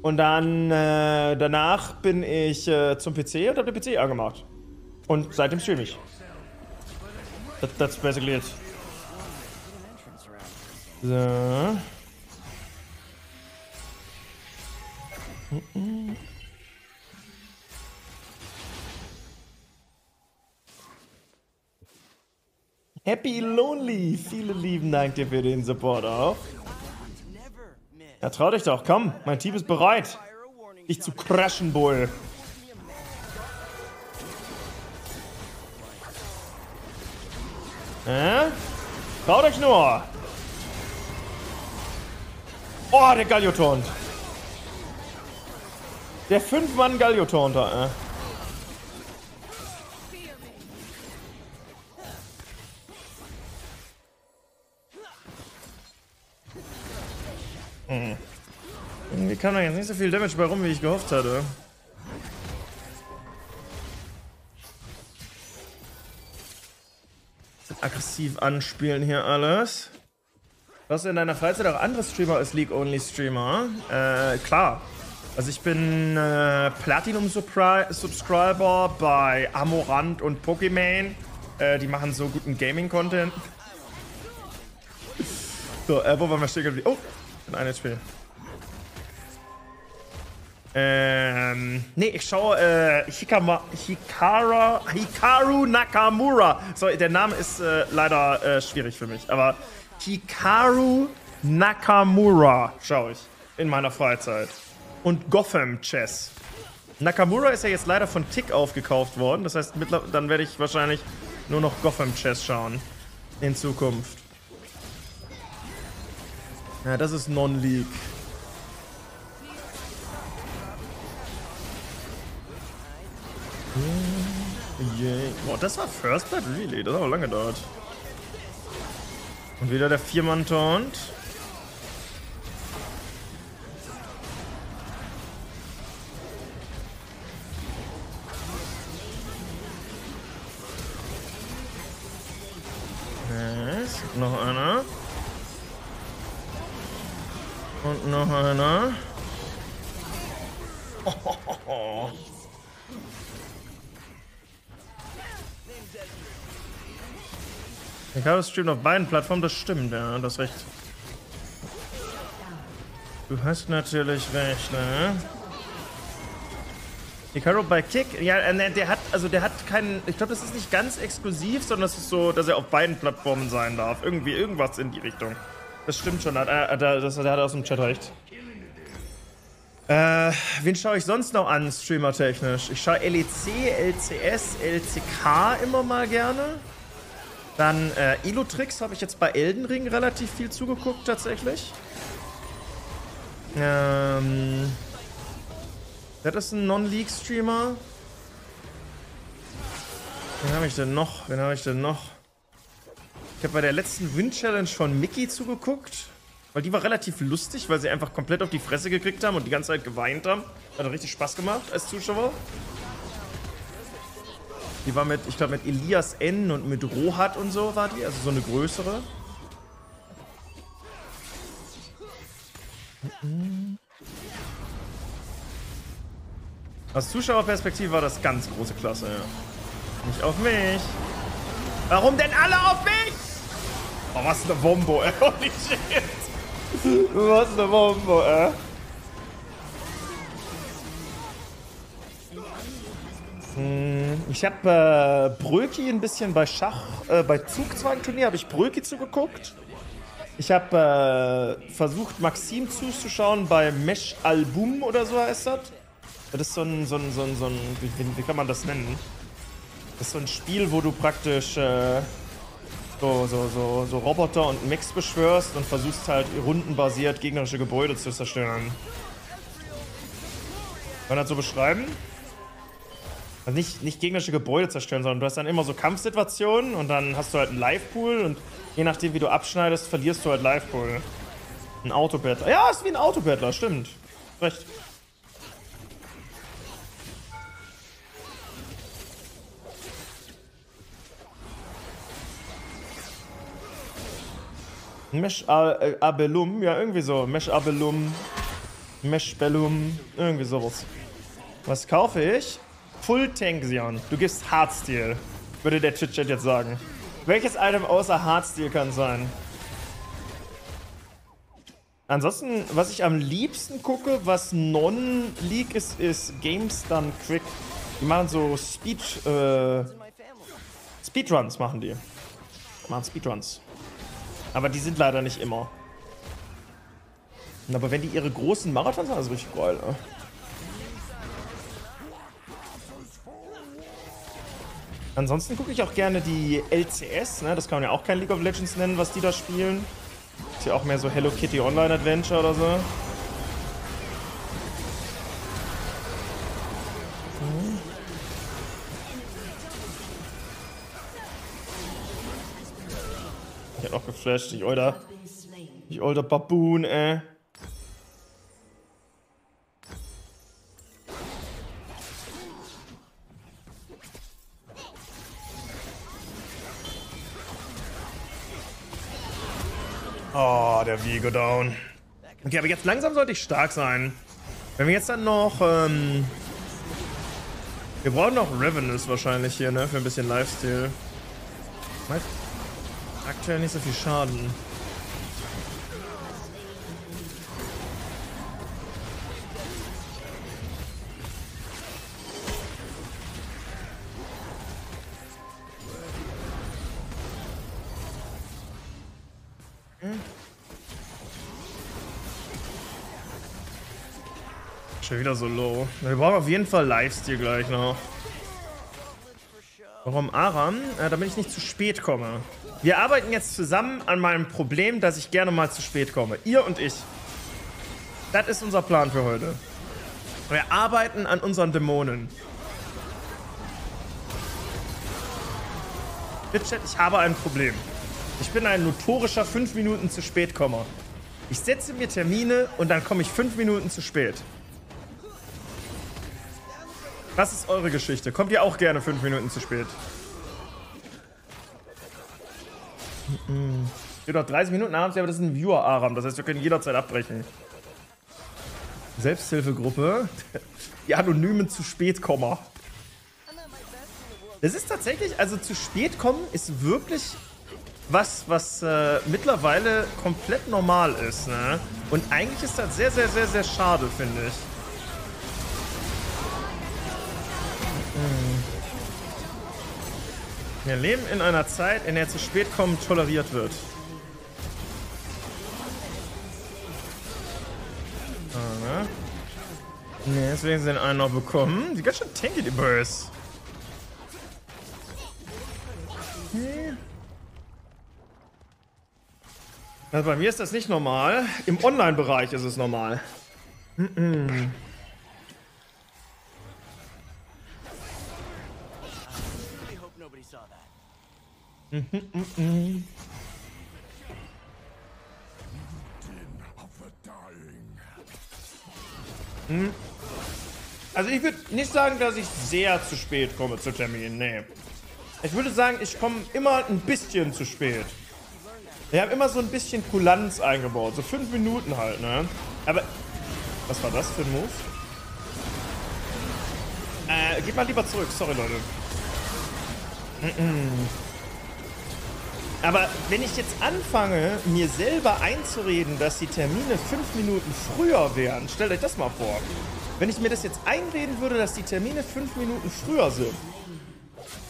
Und dann, äh, danach bin ich äh, zum P C und hab den P C angemacht. Und seitdem stream ich. That, that's basically it. So. Mm -mm. Happy Lonely, vielen lieben Dank dir für den Support auch. Ja, trau dich doch, komm, mein Team ist bereit, dich zu crashen, Bull. Hä? Trau dich nur! Oh, der Galliotorn! Der fünf Mann Galliotorn da, äh. Hm. Irgendwie kam da jetzt nicht so viel Damage bei rum, wie ich gehofft hatte. Aggressiv anspielen hier alles. Was in deiner Freizeit auch andere Streamer als League-Only-Streamer? Äh, klar. Also ich bin äh, Platinum-Subscriber bei Amorant und Pokimane. Äh, die machen so guten Gaming-Content. So, äh, wo waren wir stehen geblieben? Oh, in einem Spiel. Ähm, nee, ich schaue äh, Hikama, Hikara, Hikaru Nakamura. So, der Name ist äh, leider äh, schwierig für mich, aber Hikaru Nakamura schaue ich in meiner Freizeit. Und Gotham Chess. Nakamura ist ja jetzt leider von Tick aufgekauft worden, das heißt, dann werde ich wahrscheinlich nur noch Gotham Chess schauen in Zukunft. Ja, das ist Non-League. Yeah. Boah, das war First Blood Relay, das hat auch lange gedauert. Und wieder der vier Mann Taunt. Nice. Noch einer. Und noch einer. Oh. Nicaro streamt auf beiden Plattformen, das stimmt, ja, das ist recht. Du hast natürlich recht, ne? Nicaro bei Kick, ja, ne, der hat, also der hat keinen, ich glaube, das ist nicht ganz exklusiv, sondern das ist so, dass er auf beiden Plattformen sein darf. Irgendwie, irgendwas in die Richtung. Das stimmt schon, da, da, das, der hat aus dem Chat recht. Äh, wen schaue ich sonst noch an, streamertechnisch? Ich schaue L E C, L C S, L C K immer mal gerne. Dann äh, Elo-Tricks habe ich jetzt bei Elden Ring relativ viel zugeguckt, tatsächlich. Ähm, das ist ein Non-League-Streamer. Wen habe ich denn noch? Wen habe ich denn noch? Ich habe bei der letzten Win-Challenge von Mickey zugeguckt. Weil die war relativ lustig, weil sie einfach komplett auf die Fresse gekriegt haben und die ganze Zeit geweint haben. Hat richtig Spaß gemacht als Zuschauer. Die war mit, ich glaube, mit Elias N. und mit Rohat und so war die, also so eine größere. Aus Zuschauerperspektive war das ganz große Klasse, ja. Nicht auf mich. Warum denn alle auf mich? Oh, was eine Bombo, ey. Holy shit. Was eine Bombo, ey. Ich habe äh, Bröki ein bisschen bei Schach, äh, bei Zugzwangturnier habe ich Bröki zugeguckt. Ich habe äh, versucht, Maxim zuzuschauen bei Mesh-Abelum oder so heißt das. Das ist so ein, so ein, so ein, so ein wie, wie kann man das nennen? Das ist so ein Spiel, wo du praktisch äh, so, so, so, so Roboter und Mechs beschwörst und versuchst halt rundenbasiert gegnerische Gebäude zu zerstören. Kann man das so beschreiben? Also nicht, nicht gegnerische Gebäude zerstören, sondern du hast dann immer so Kampfsituationen und dann hast du halt einen Live-Pool und je nachdem, wie du abschneidest, verlierst du halt Live-Pool. Ein Autobattler. Ja, ist wie ein Autobattler, stimmt. Recht. Mesh-Abelum, ja, irgendwie so. Mesh-Abelum, Mesh-Abelum, irgendwie sowas. Was kaufe ich? Full Tank Sion. Du gibst Hardstyle, würde der Twitch-Chat jetzt sagen. Welches Item außer Hardstyle kann sein? Ansonsten, was ich am liebsten gucke, was Non-League ist, ist Games Done Quick. Die machen so Speed, äh, Speedruns machen die. machen Speedruns. Aber die sind leider nicht immer. Aber wenn die ihre großen Marathons haben, das ist richtig geil. Ne? Ansonsten gucke ich auch gerne die L C S, ne? Das kann man ja auch kein League of Legends nennen, was die da spielen. Ist ja auch mehr so Hello Kitty Online Adventure oder so. Hm. Ich hab auch geflasht, ich alter, ich alter Baboon, ey. Oh, der Vigo down. Okay, aber jetzt langsam sollte ich stark sein. Wenn wir jetzt dann noch, ähm... wir brauchen noch Revenus wahrscheinlich hier, ne? Für ein bisschen Lifesteal. Macht aktuell nicht so viel Schaden. Schon wieder so low. Wir brauchen auf jeden Fall Lifesteal gleich noch. Warum Aram? Äh, damit ich nicht zu spät komme. Wir arbeiten jetzt zusammen an meinem Problem, dass ich gerne mal zu spät komme. Ihr und ich. Das ist unser Plan für heute. Wir arbeiten an unseren Dämonen. Bitchat, ich habe ein Problem. Ich bin ein notorischer fünf Minuten zu spät Kommer. Ich setze mir Termine und dann komme ich fünf Minuten zu spät. Was ist eure Geschichte? Kommt ihr auch gerne fünf Minuten zu spät? Ihr habt noch dreißig Minuten abends, aber das ist ein Viewer-Aram. Das heißt, wir können jederzeit abbrechen. Selbsthilfegruppe. Die anonymen zu spät Kommer. Das ist tatsächlich, also zu spät kommen ist wirklich was, was äh, mittlerweile komplett normal ist, ne? Und eigentlich ist das sehr, sehr, sehr, sehr schade, finde ich. Wir leben in einer Zeit, in der zu spät kommen toleriert wird. Ah, ne? Ne, deswegen sind einen noch bekommen. Die ganz schön tanky, die Burst. Okay. Also bei mir ist das nicht normal. Im Online-Bereich ist es normal. Mm-mm. Mm-hmm. Mm. Also ich würde nicht sagen, dass ich sehr zu spät komme zu Terminen, nee. Ich würde sagen, ich komme immer ein bisschen zu spät. Wir haben immer so ein bisschen Kulanz eingebaut, so fünf Minuten halt, ne? Aber, was war das für ein Move? Äh, geht mal lieber zurück, sorry Leute. Mm-mm. Aber wenn ich jetzt anfange, mir selber einzureden, dass die Termine fünf Minuten früher wären, stellt euch das mal vor. Wenn ich mir das jetzt einreden würde, dass die Termine fünf Minuten früher sind,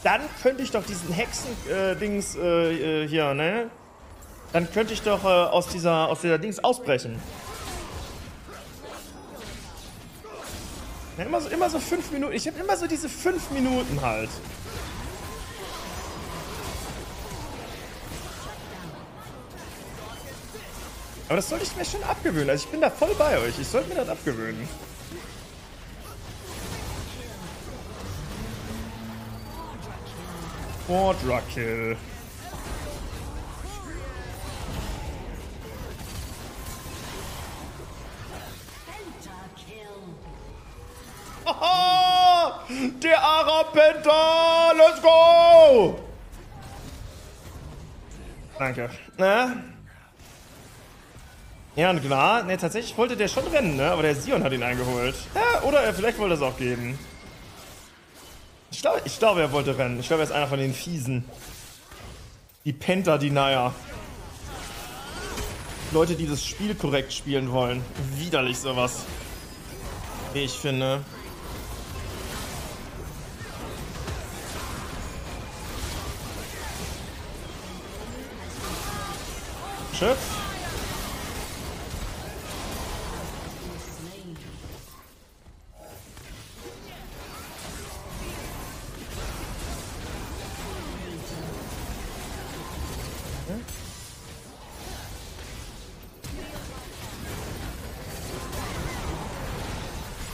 dann könnte ich doch diesen Hexen-Dings äh, äh, hier, ne? Dann könnte ich doch äh, aus dieser, aus dieser Dings ausbrechen. Ja, immer so, immer so fünf Minuten. Ich habe immer so diese fünf Minuten halt. Aber das sollte ich mir schon abgewöhnen. Also ich bin da voll bei euch. Ich sollte mir das abgewöhnen. Fordrakill. Aha! Der Arapenta! Let's go! Danke. Na? Ja, und klar. Ne, tatsächlich wollte der schon rennen, ne? Aber der Sion hat ihn eingeholt. Ja, oder er vielleicht wollte es auch geben. Ich glaube, ich glaub, er wollte rennen. Ich glaube, er ist einer von den Fiesen. Die Penta-Denier. Leute, die das Spiel korrekt spielen wollen. Widerlich sowas. Ich finde. Schiff.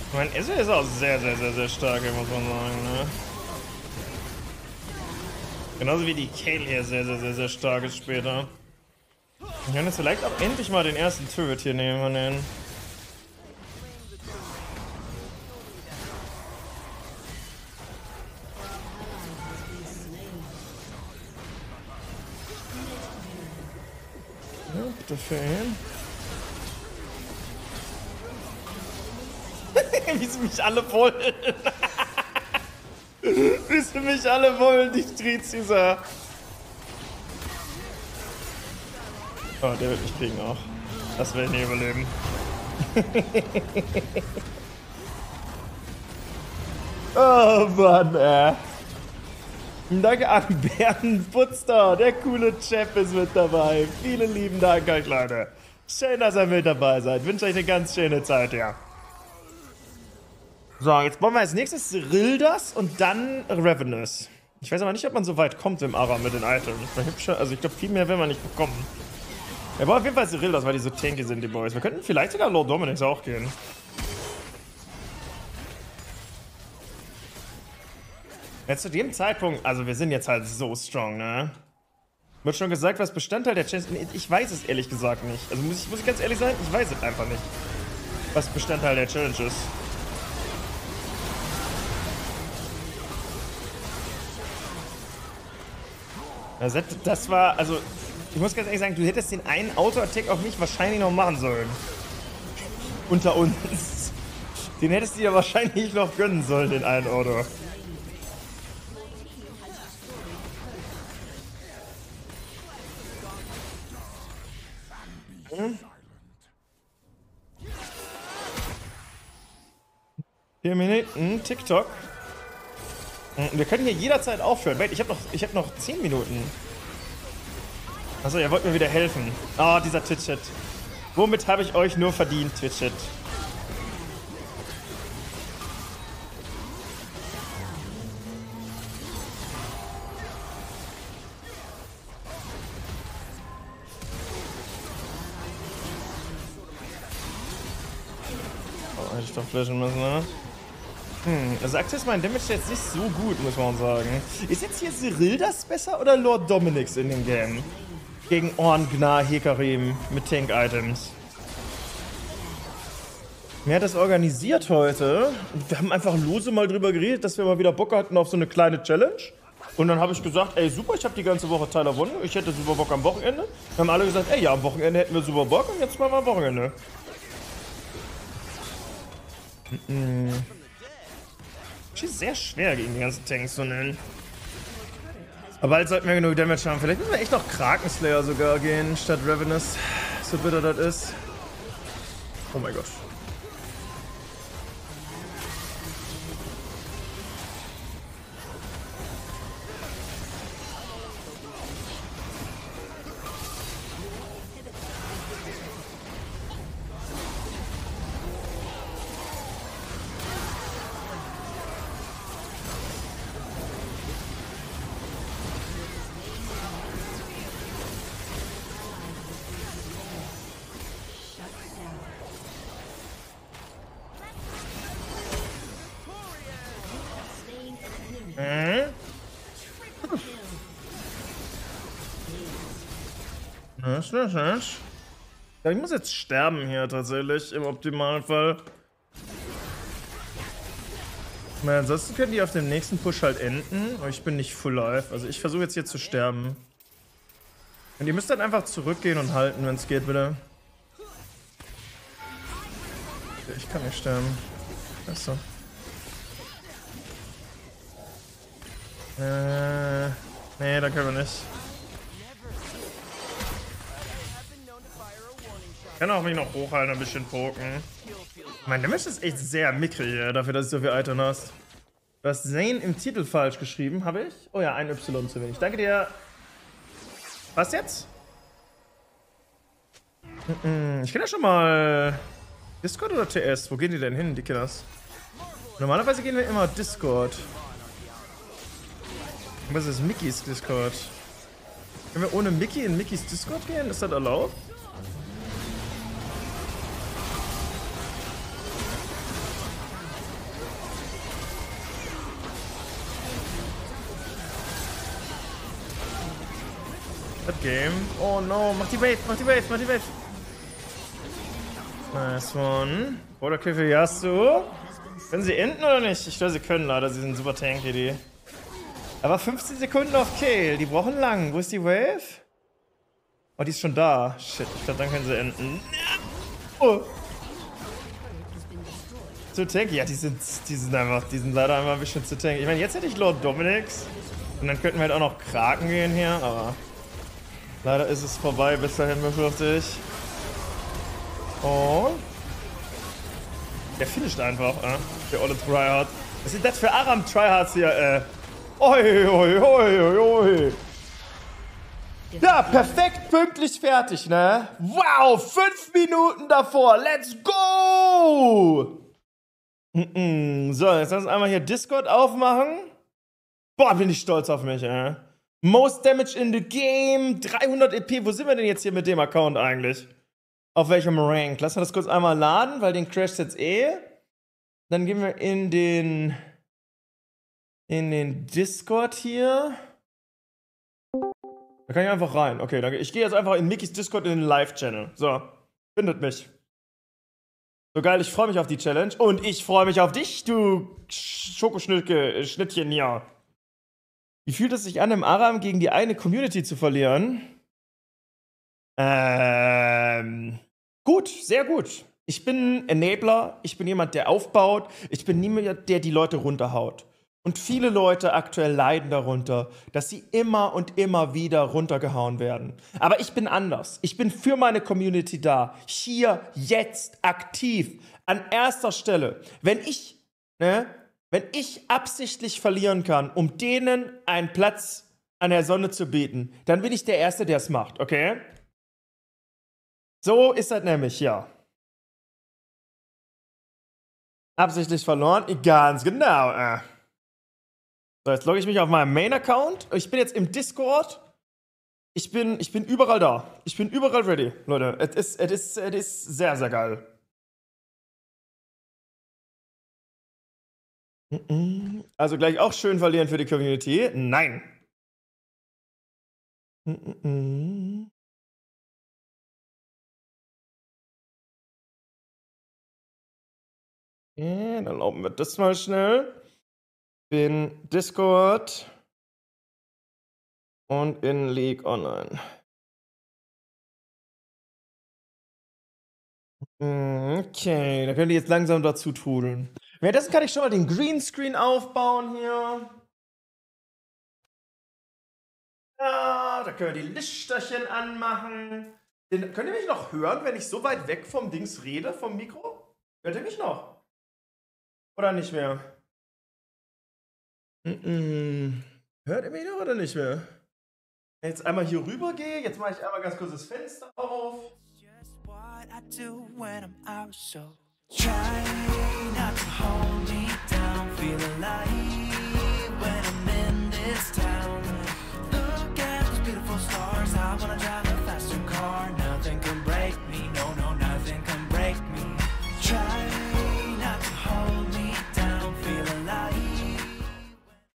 Ich meine, Esse ist auch sehr, sehr, sehr, sehr stark, muss man sagen, ne? Genauso wie die Kale hier sehr, sehr, sehr, sehr stark ist später. Wir können jetzt vielleicht auch endlich mal den ersten Turret hier nehmen von denen. Ja, bitte für ihn. Wie sie mich alle wollen. Wie sie mich alle wollen, die Trizisa. Oh, der wird mich kriegen auch. Das werde ich nicht überleben. Oh Mann, ey. Danke an Bernd Putzter, der coole Chef ist mit dabei. Vielen lieben Dank euch, Leute. Schön, dass ihr mit dabei seid. Ich wünsche euch eine ganz schöne Zeit, ja. So, jetzt wollen wir als nächstes Rildas und dann Revenus. Ich weiß aber nicht, ob man so weit kommt im Ara mit den Items. Also ich glaube, viel mehr will man nicht bekommen. Wir brauchen auf jeden Fall Rildas, weil die so tanky sind, die Boys. Wir könnten vielleicht sogar Lord Dominix auch gehen. Jetzt zu dem Zeitpunkt, also wir sind jetzt halt so strong, ne? Wird schon gesagt, was Bestandteil der Chess... Ich weiß es ehrlich gesagt nicht. Also muss ich, muss ich ganz ehrlich sein, ich weiß es einfach nicht. Was Bestandteil der Challenge ist. Also das war, also, ich muss ganz ehrlich sagen, du hättest den einen Auto-Attack auch nicht wahrscheinlich noch machen sollen. Unter uns. Den hättest du ja wahrscheinlich noch gönnen sollen, den einen Auto. Hm? Vier Minuten, TikTok. Wir können hier jederzeit aufhören. Wait, ich habe noch, hab noch zehn Minuten. Achso, ihr wollt mir wieder helfen. Ah, oh, dieser Twitch-Chat. Womit habe ich euch nur verdient, Twitch-Chat? Oh, hätte ich doch flashen müssen, ne? Hm, also aktuell ist mein Damage jetzt nicht so gut, muss man sagen. Ist jetzt hier Cyrildas besser oder Lord Dominix in dem Game? Gegen Orngnar Hekarim mit Tank-Items. Wer hat das organisiert heute? Wir haben einfach lose mal drüber geredet, dass wir mal wieder Bock hatten auf so eine kleine Challenge. Und dann habe ich gesagt, ey super, ich habe die ganze Woche Tyler Von, ich hätte super Bock am Wochenende. Dann haben alle gesagt, ey ja, am Wochenende hätten wir super Bock und jetzt machen wir am Wochenende. Mm-mm. Ist sehr schwer gegen die ganzen Tanks zu nennen. Aber bald sollten wir genug Damage haben. Vielleicht müssen wir echt noch Krakenslayer sogar gehen, statt Revenus. So bitter das ist. Oh mein Gott. Ich muss jetzt sterben hier tatsächlich, im Optimalfall. Na, ansonsten können die auf dem nächsten Push halt enden, aber ich bin nicht full life. Also ich versuche jetzt hier zu sterben. Und ihr müsst dann einfach zurückgehen und halten, wenn es geht, bitte. Ich kann nicht sterben. Achso. Äh, nee, da können wir nicht. Ich kann auch mich noch hochhalten, ein bisschen poken. Mein Damage ist echt sehr mickrig hier, dafür, dass du so viel Item hast. Du hast Sane im Titel falsch geschrieben, habe ich? Oh ja, ein Y zu wenig. Danke dir. Was jetzt? Ich kenne ja schon mal Discord oder T S? Wo gehen die denn hin, die Killers? Normalerweise gehen wir immer Discord. Was ist Mickeys Discord? Können wir ohne Mickey in Mickeys Discord gehen? Ist das erlaubt? Das Game. Oh no, mach die Wave, mach die Wave, mach die Wave. Nice one. Oder Kill für Yasu. Können sie enden oder nicht? Ich glaube, sie können leider. Sie sind super tanky, die. Aber fünfzehn Sekunden auf Kill. Die brauchen lang. Wo ist die Wave? Oh, die ist schon da. Shit, ich glaube, dann können sie enden. Oh. Zu tanky. Ja, die sind, die sind einfach, die sind leider einfach ein bisschen zu tanky. Ich meine, jetzt hätte ich Lord Novonix. Und dann könnten wir halt auch noch Kraken gehen hier, aber leider ist es vorbei. Bis dahin befürchte ich. Oh. Der finisht einfach, äh. Der olle Tryhard. Was ist das für Aram Tryhards hier, äh? Oi, oi, oi, oi. Ja, perfekt pünktlich fertig, ne? Wow, fünf Minuten davor. Let's go! Mm-mm. So, jetzt lass uns einmal hier Discord aufmachen. Boah, bin ich stolz auf mich, äh. Most Damage in the Game. dreihundert E P. Wo sind wir denn jetzt hier mit dem Account eigentlich? Auf welchem Rank? Lassen wir das kurz einmal laden, weil den crasht jetzt eh. Dann gehen wir in den in den Discord hier. Da kann ich einfach rein. Okay, danke. Ich gehe jetzt einfach in Mickeys Discord in den Live-Channel. So, findet mich. So geil, ich freue mich auf die Challenge. Und ich freue mich auf dich, du Schokoschnittchen hier. Wie fühlt es sich an, im Aram gegen die eine Community zu verlieren? Ähm, gut, sehr gut. Ich bin Enabler, ich bin jemand, der aufbaut, ich bin niemand, der die Leute runterhaut. Und viele Leute aktuell leiden darunter, dass sie immer und immer wieder runtergehauen werden. Aber ich bin anders. Ich bin für meine Community da. Hier, jetzt, aktiv. An erster Stelle. Wenn ich, ne, wenn ich absichtlich verlieren kann, um denen einen Platz an der Sonne zu bieten, dann bin ich der Erste, der es macht, okay? So ist das nämlich, ja. Absichtlich verloren? Ganz genau. Äh. So, jetzt logge ich mich auf meinen Main-Account. Ich bin jetzt im Discord. Ich bin, ich bin überall da. Ich bin überall ready, Leute. Es ist, es ist, es ist sehr, sehr geil. Also gleich auch schön verlieren für die Community? Nein. Okay, dann laufen wir das mal schnell. In Discord und in League Online. Okay, da könnt ihr jetzt langsam dazu trudeln. Währenddessen kann ich schon mal den Greenscreen aufbauen hier. Ja, da können wir die Lichterchen anmachen. Den, könnt ihr mich noch hören, wenn ich so weit weg vom Dings rede, vom Mikro? Hört ihr mich noch? Oder nicht mehr? Mm-mm. Hört ihr mich noch oder nicht mehr? Wenn ich jetzt einmal hier rüber gehe, jetzt mache ich einmal ganz kurz das Fenster auf.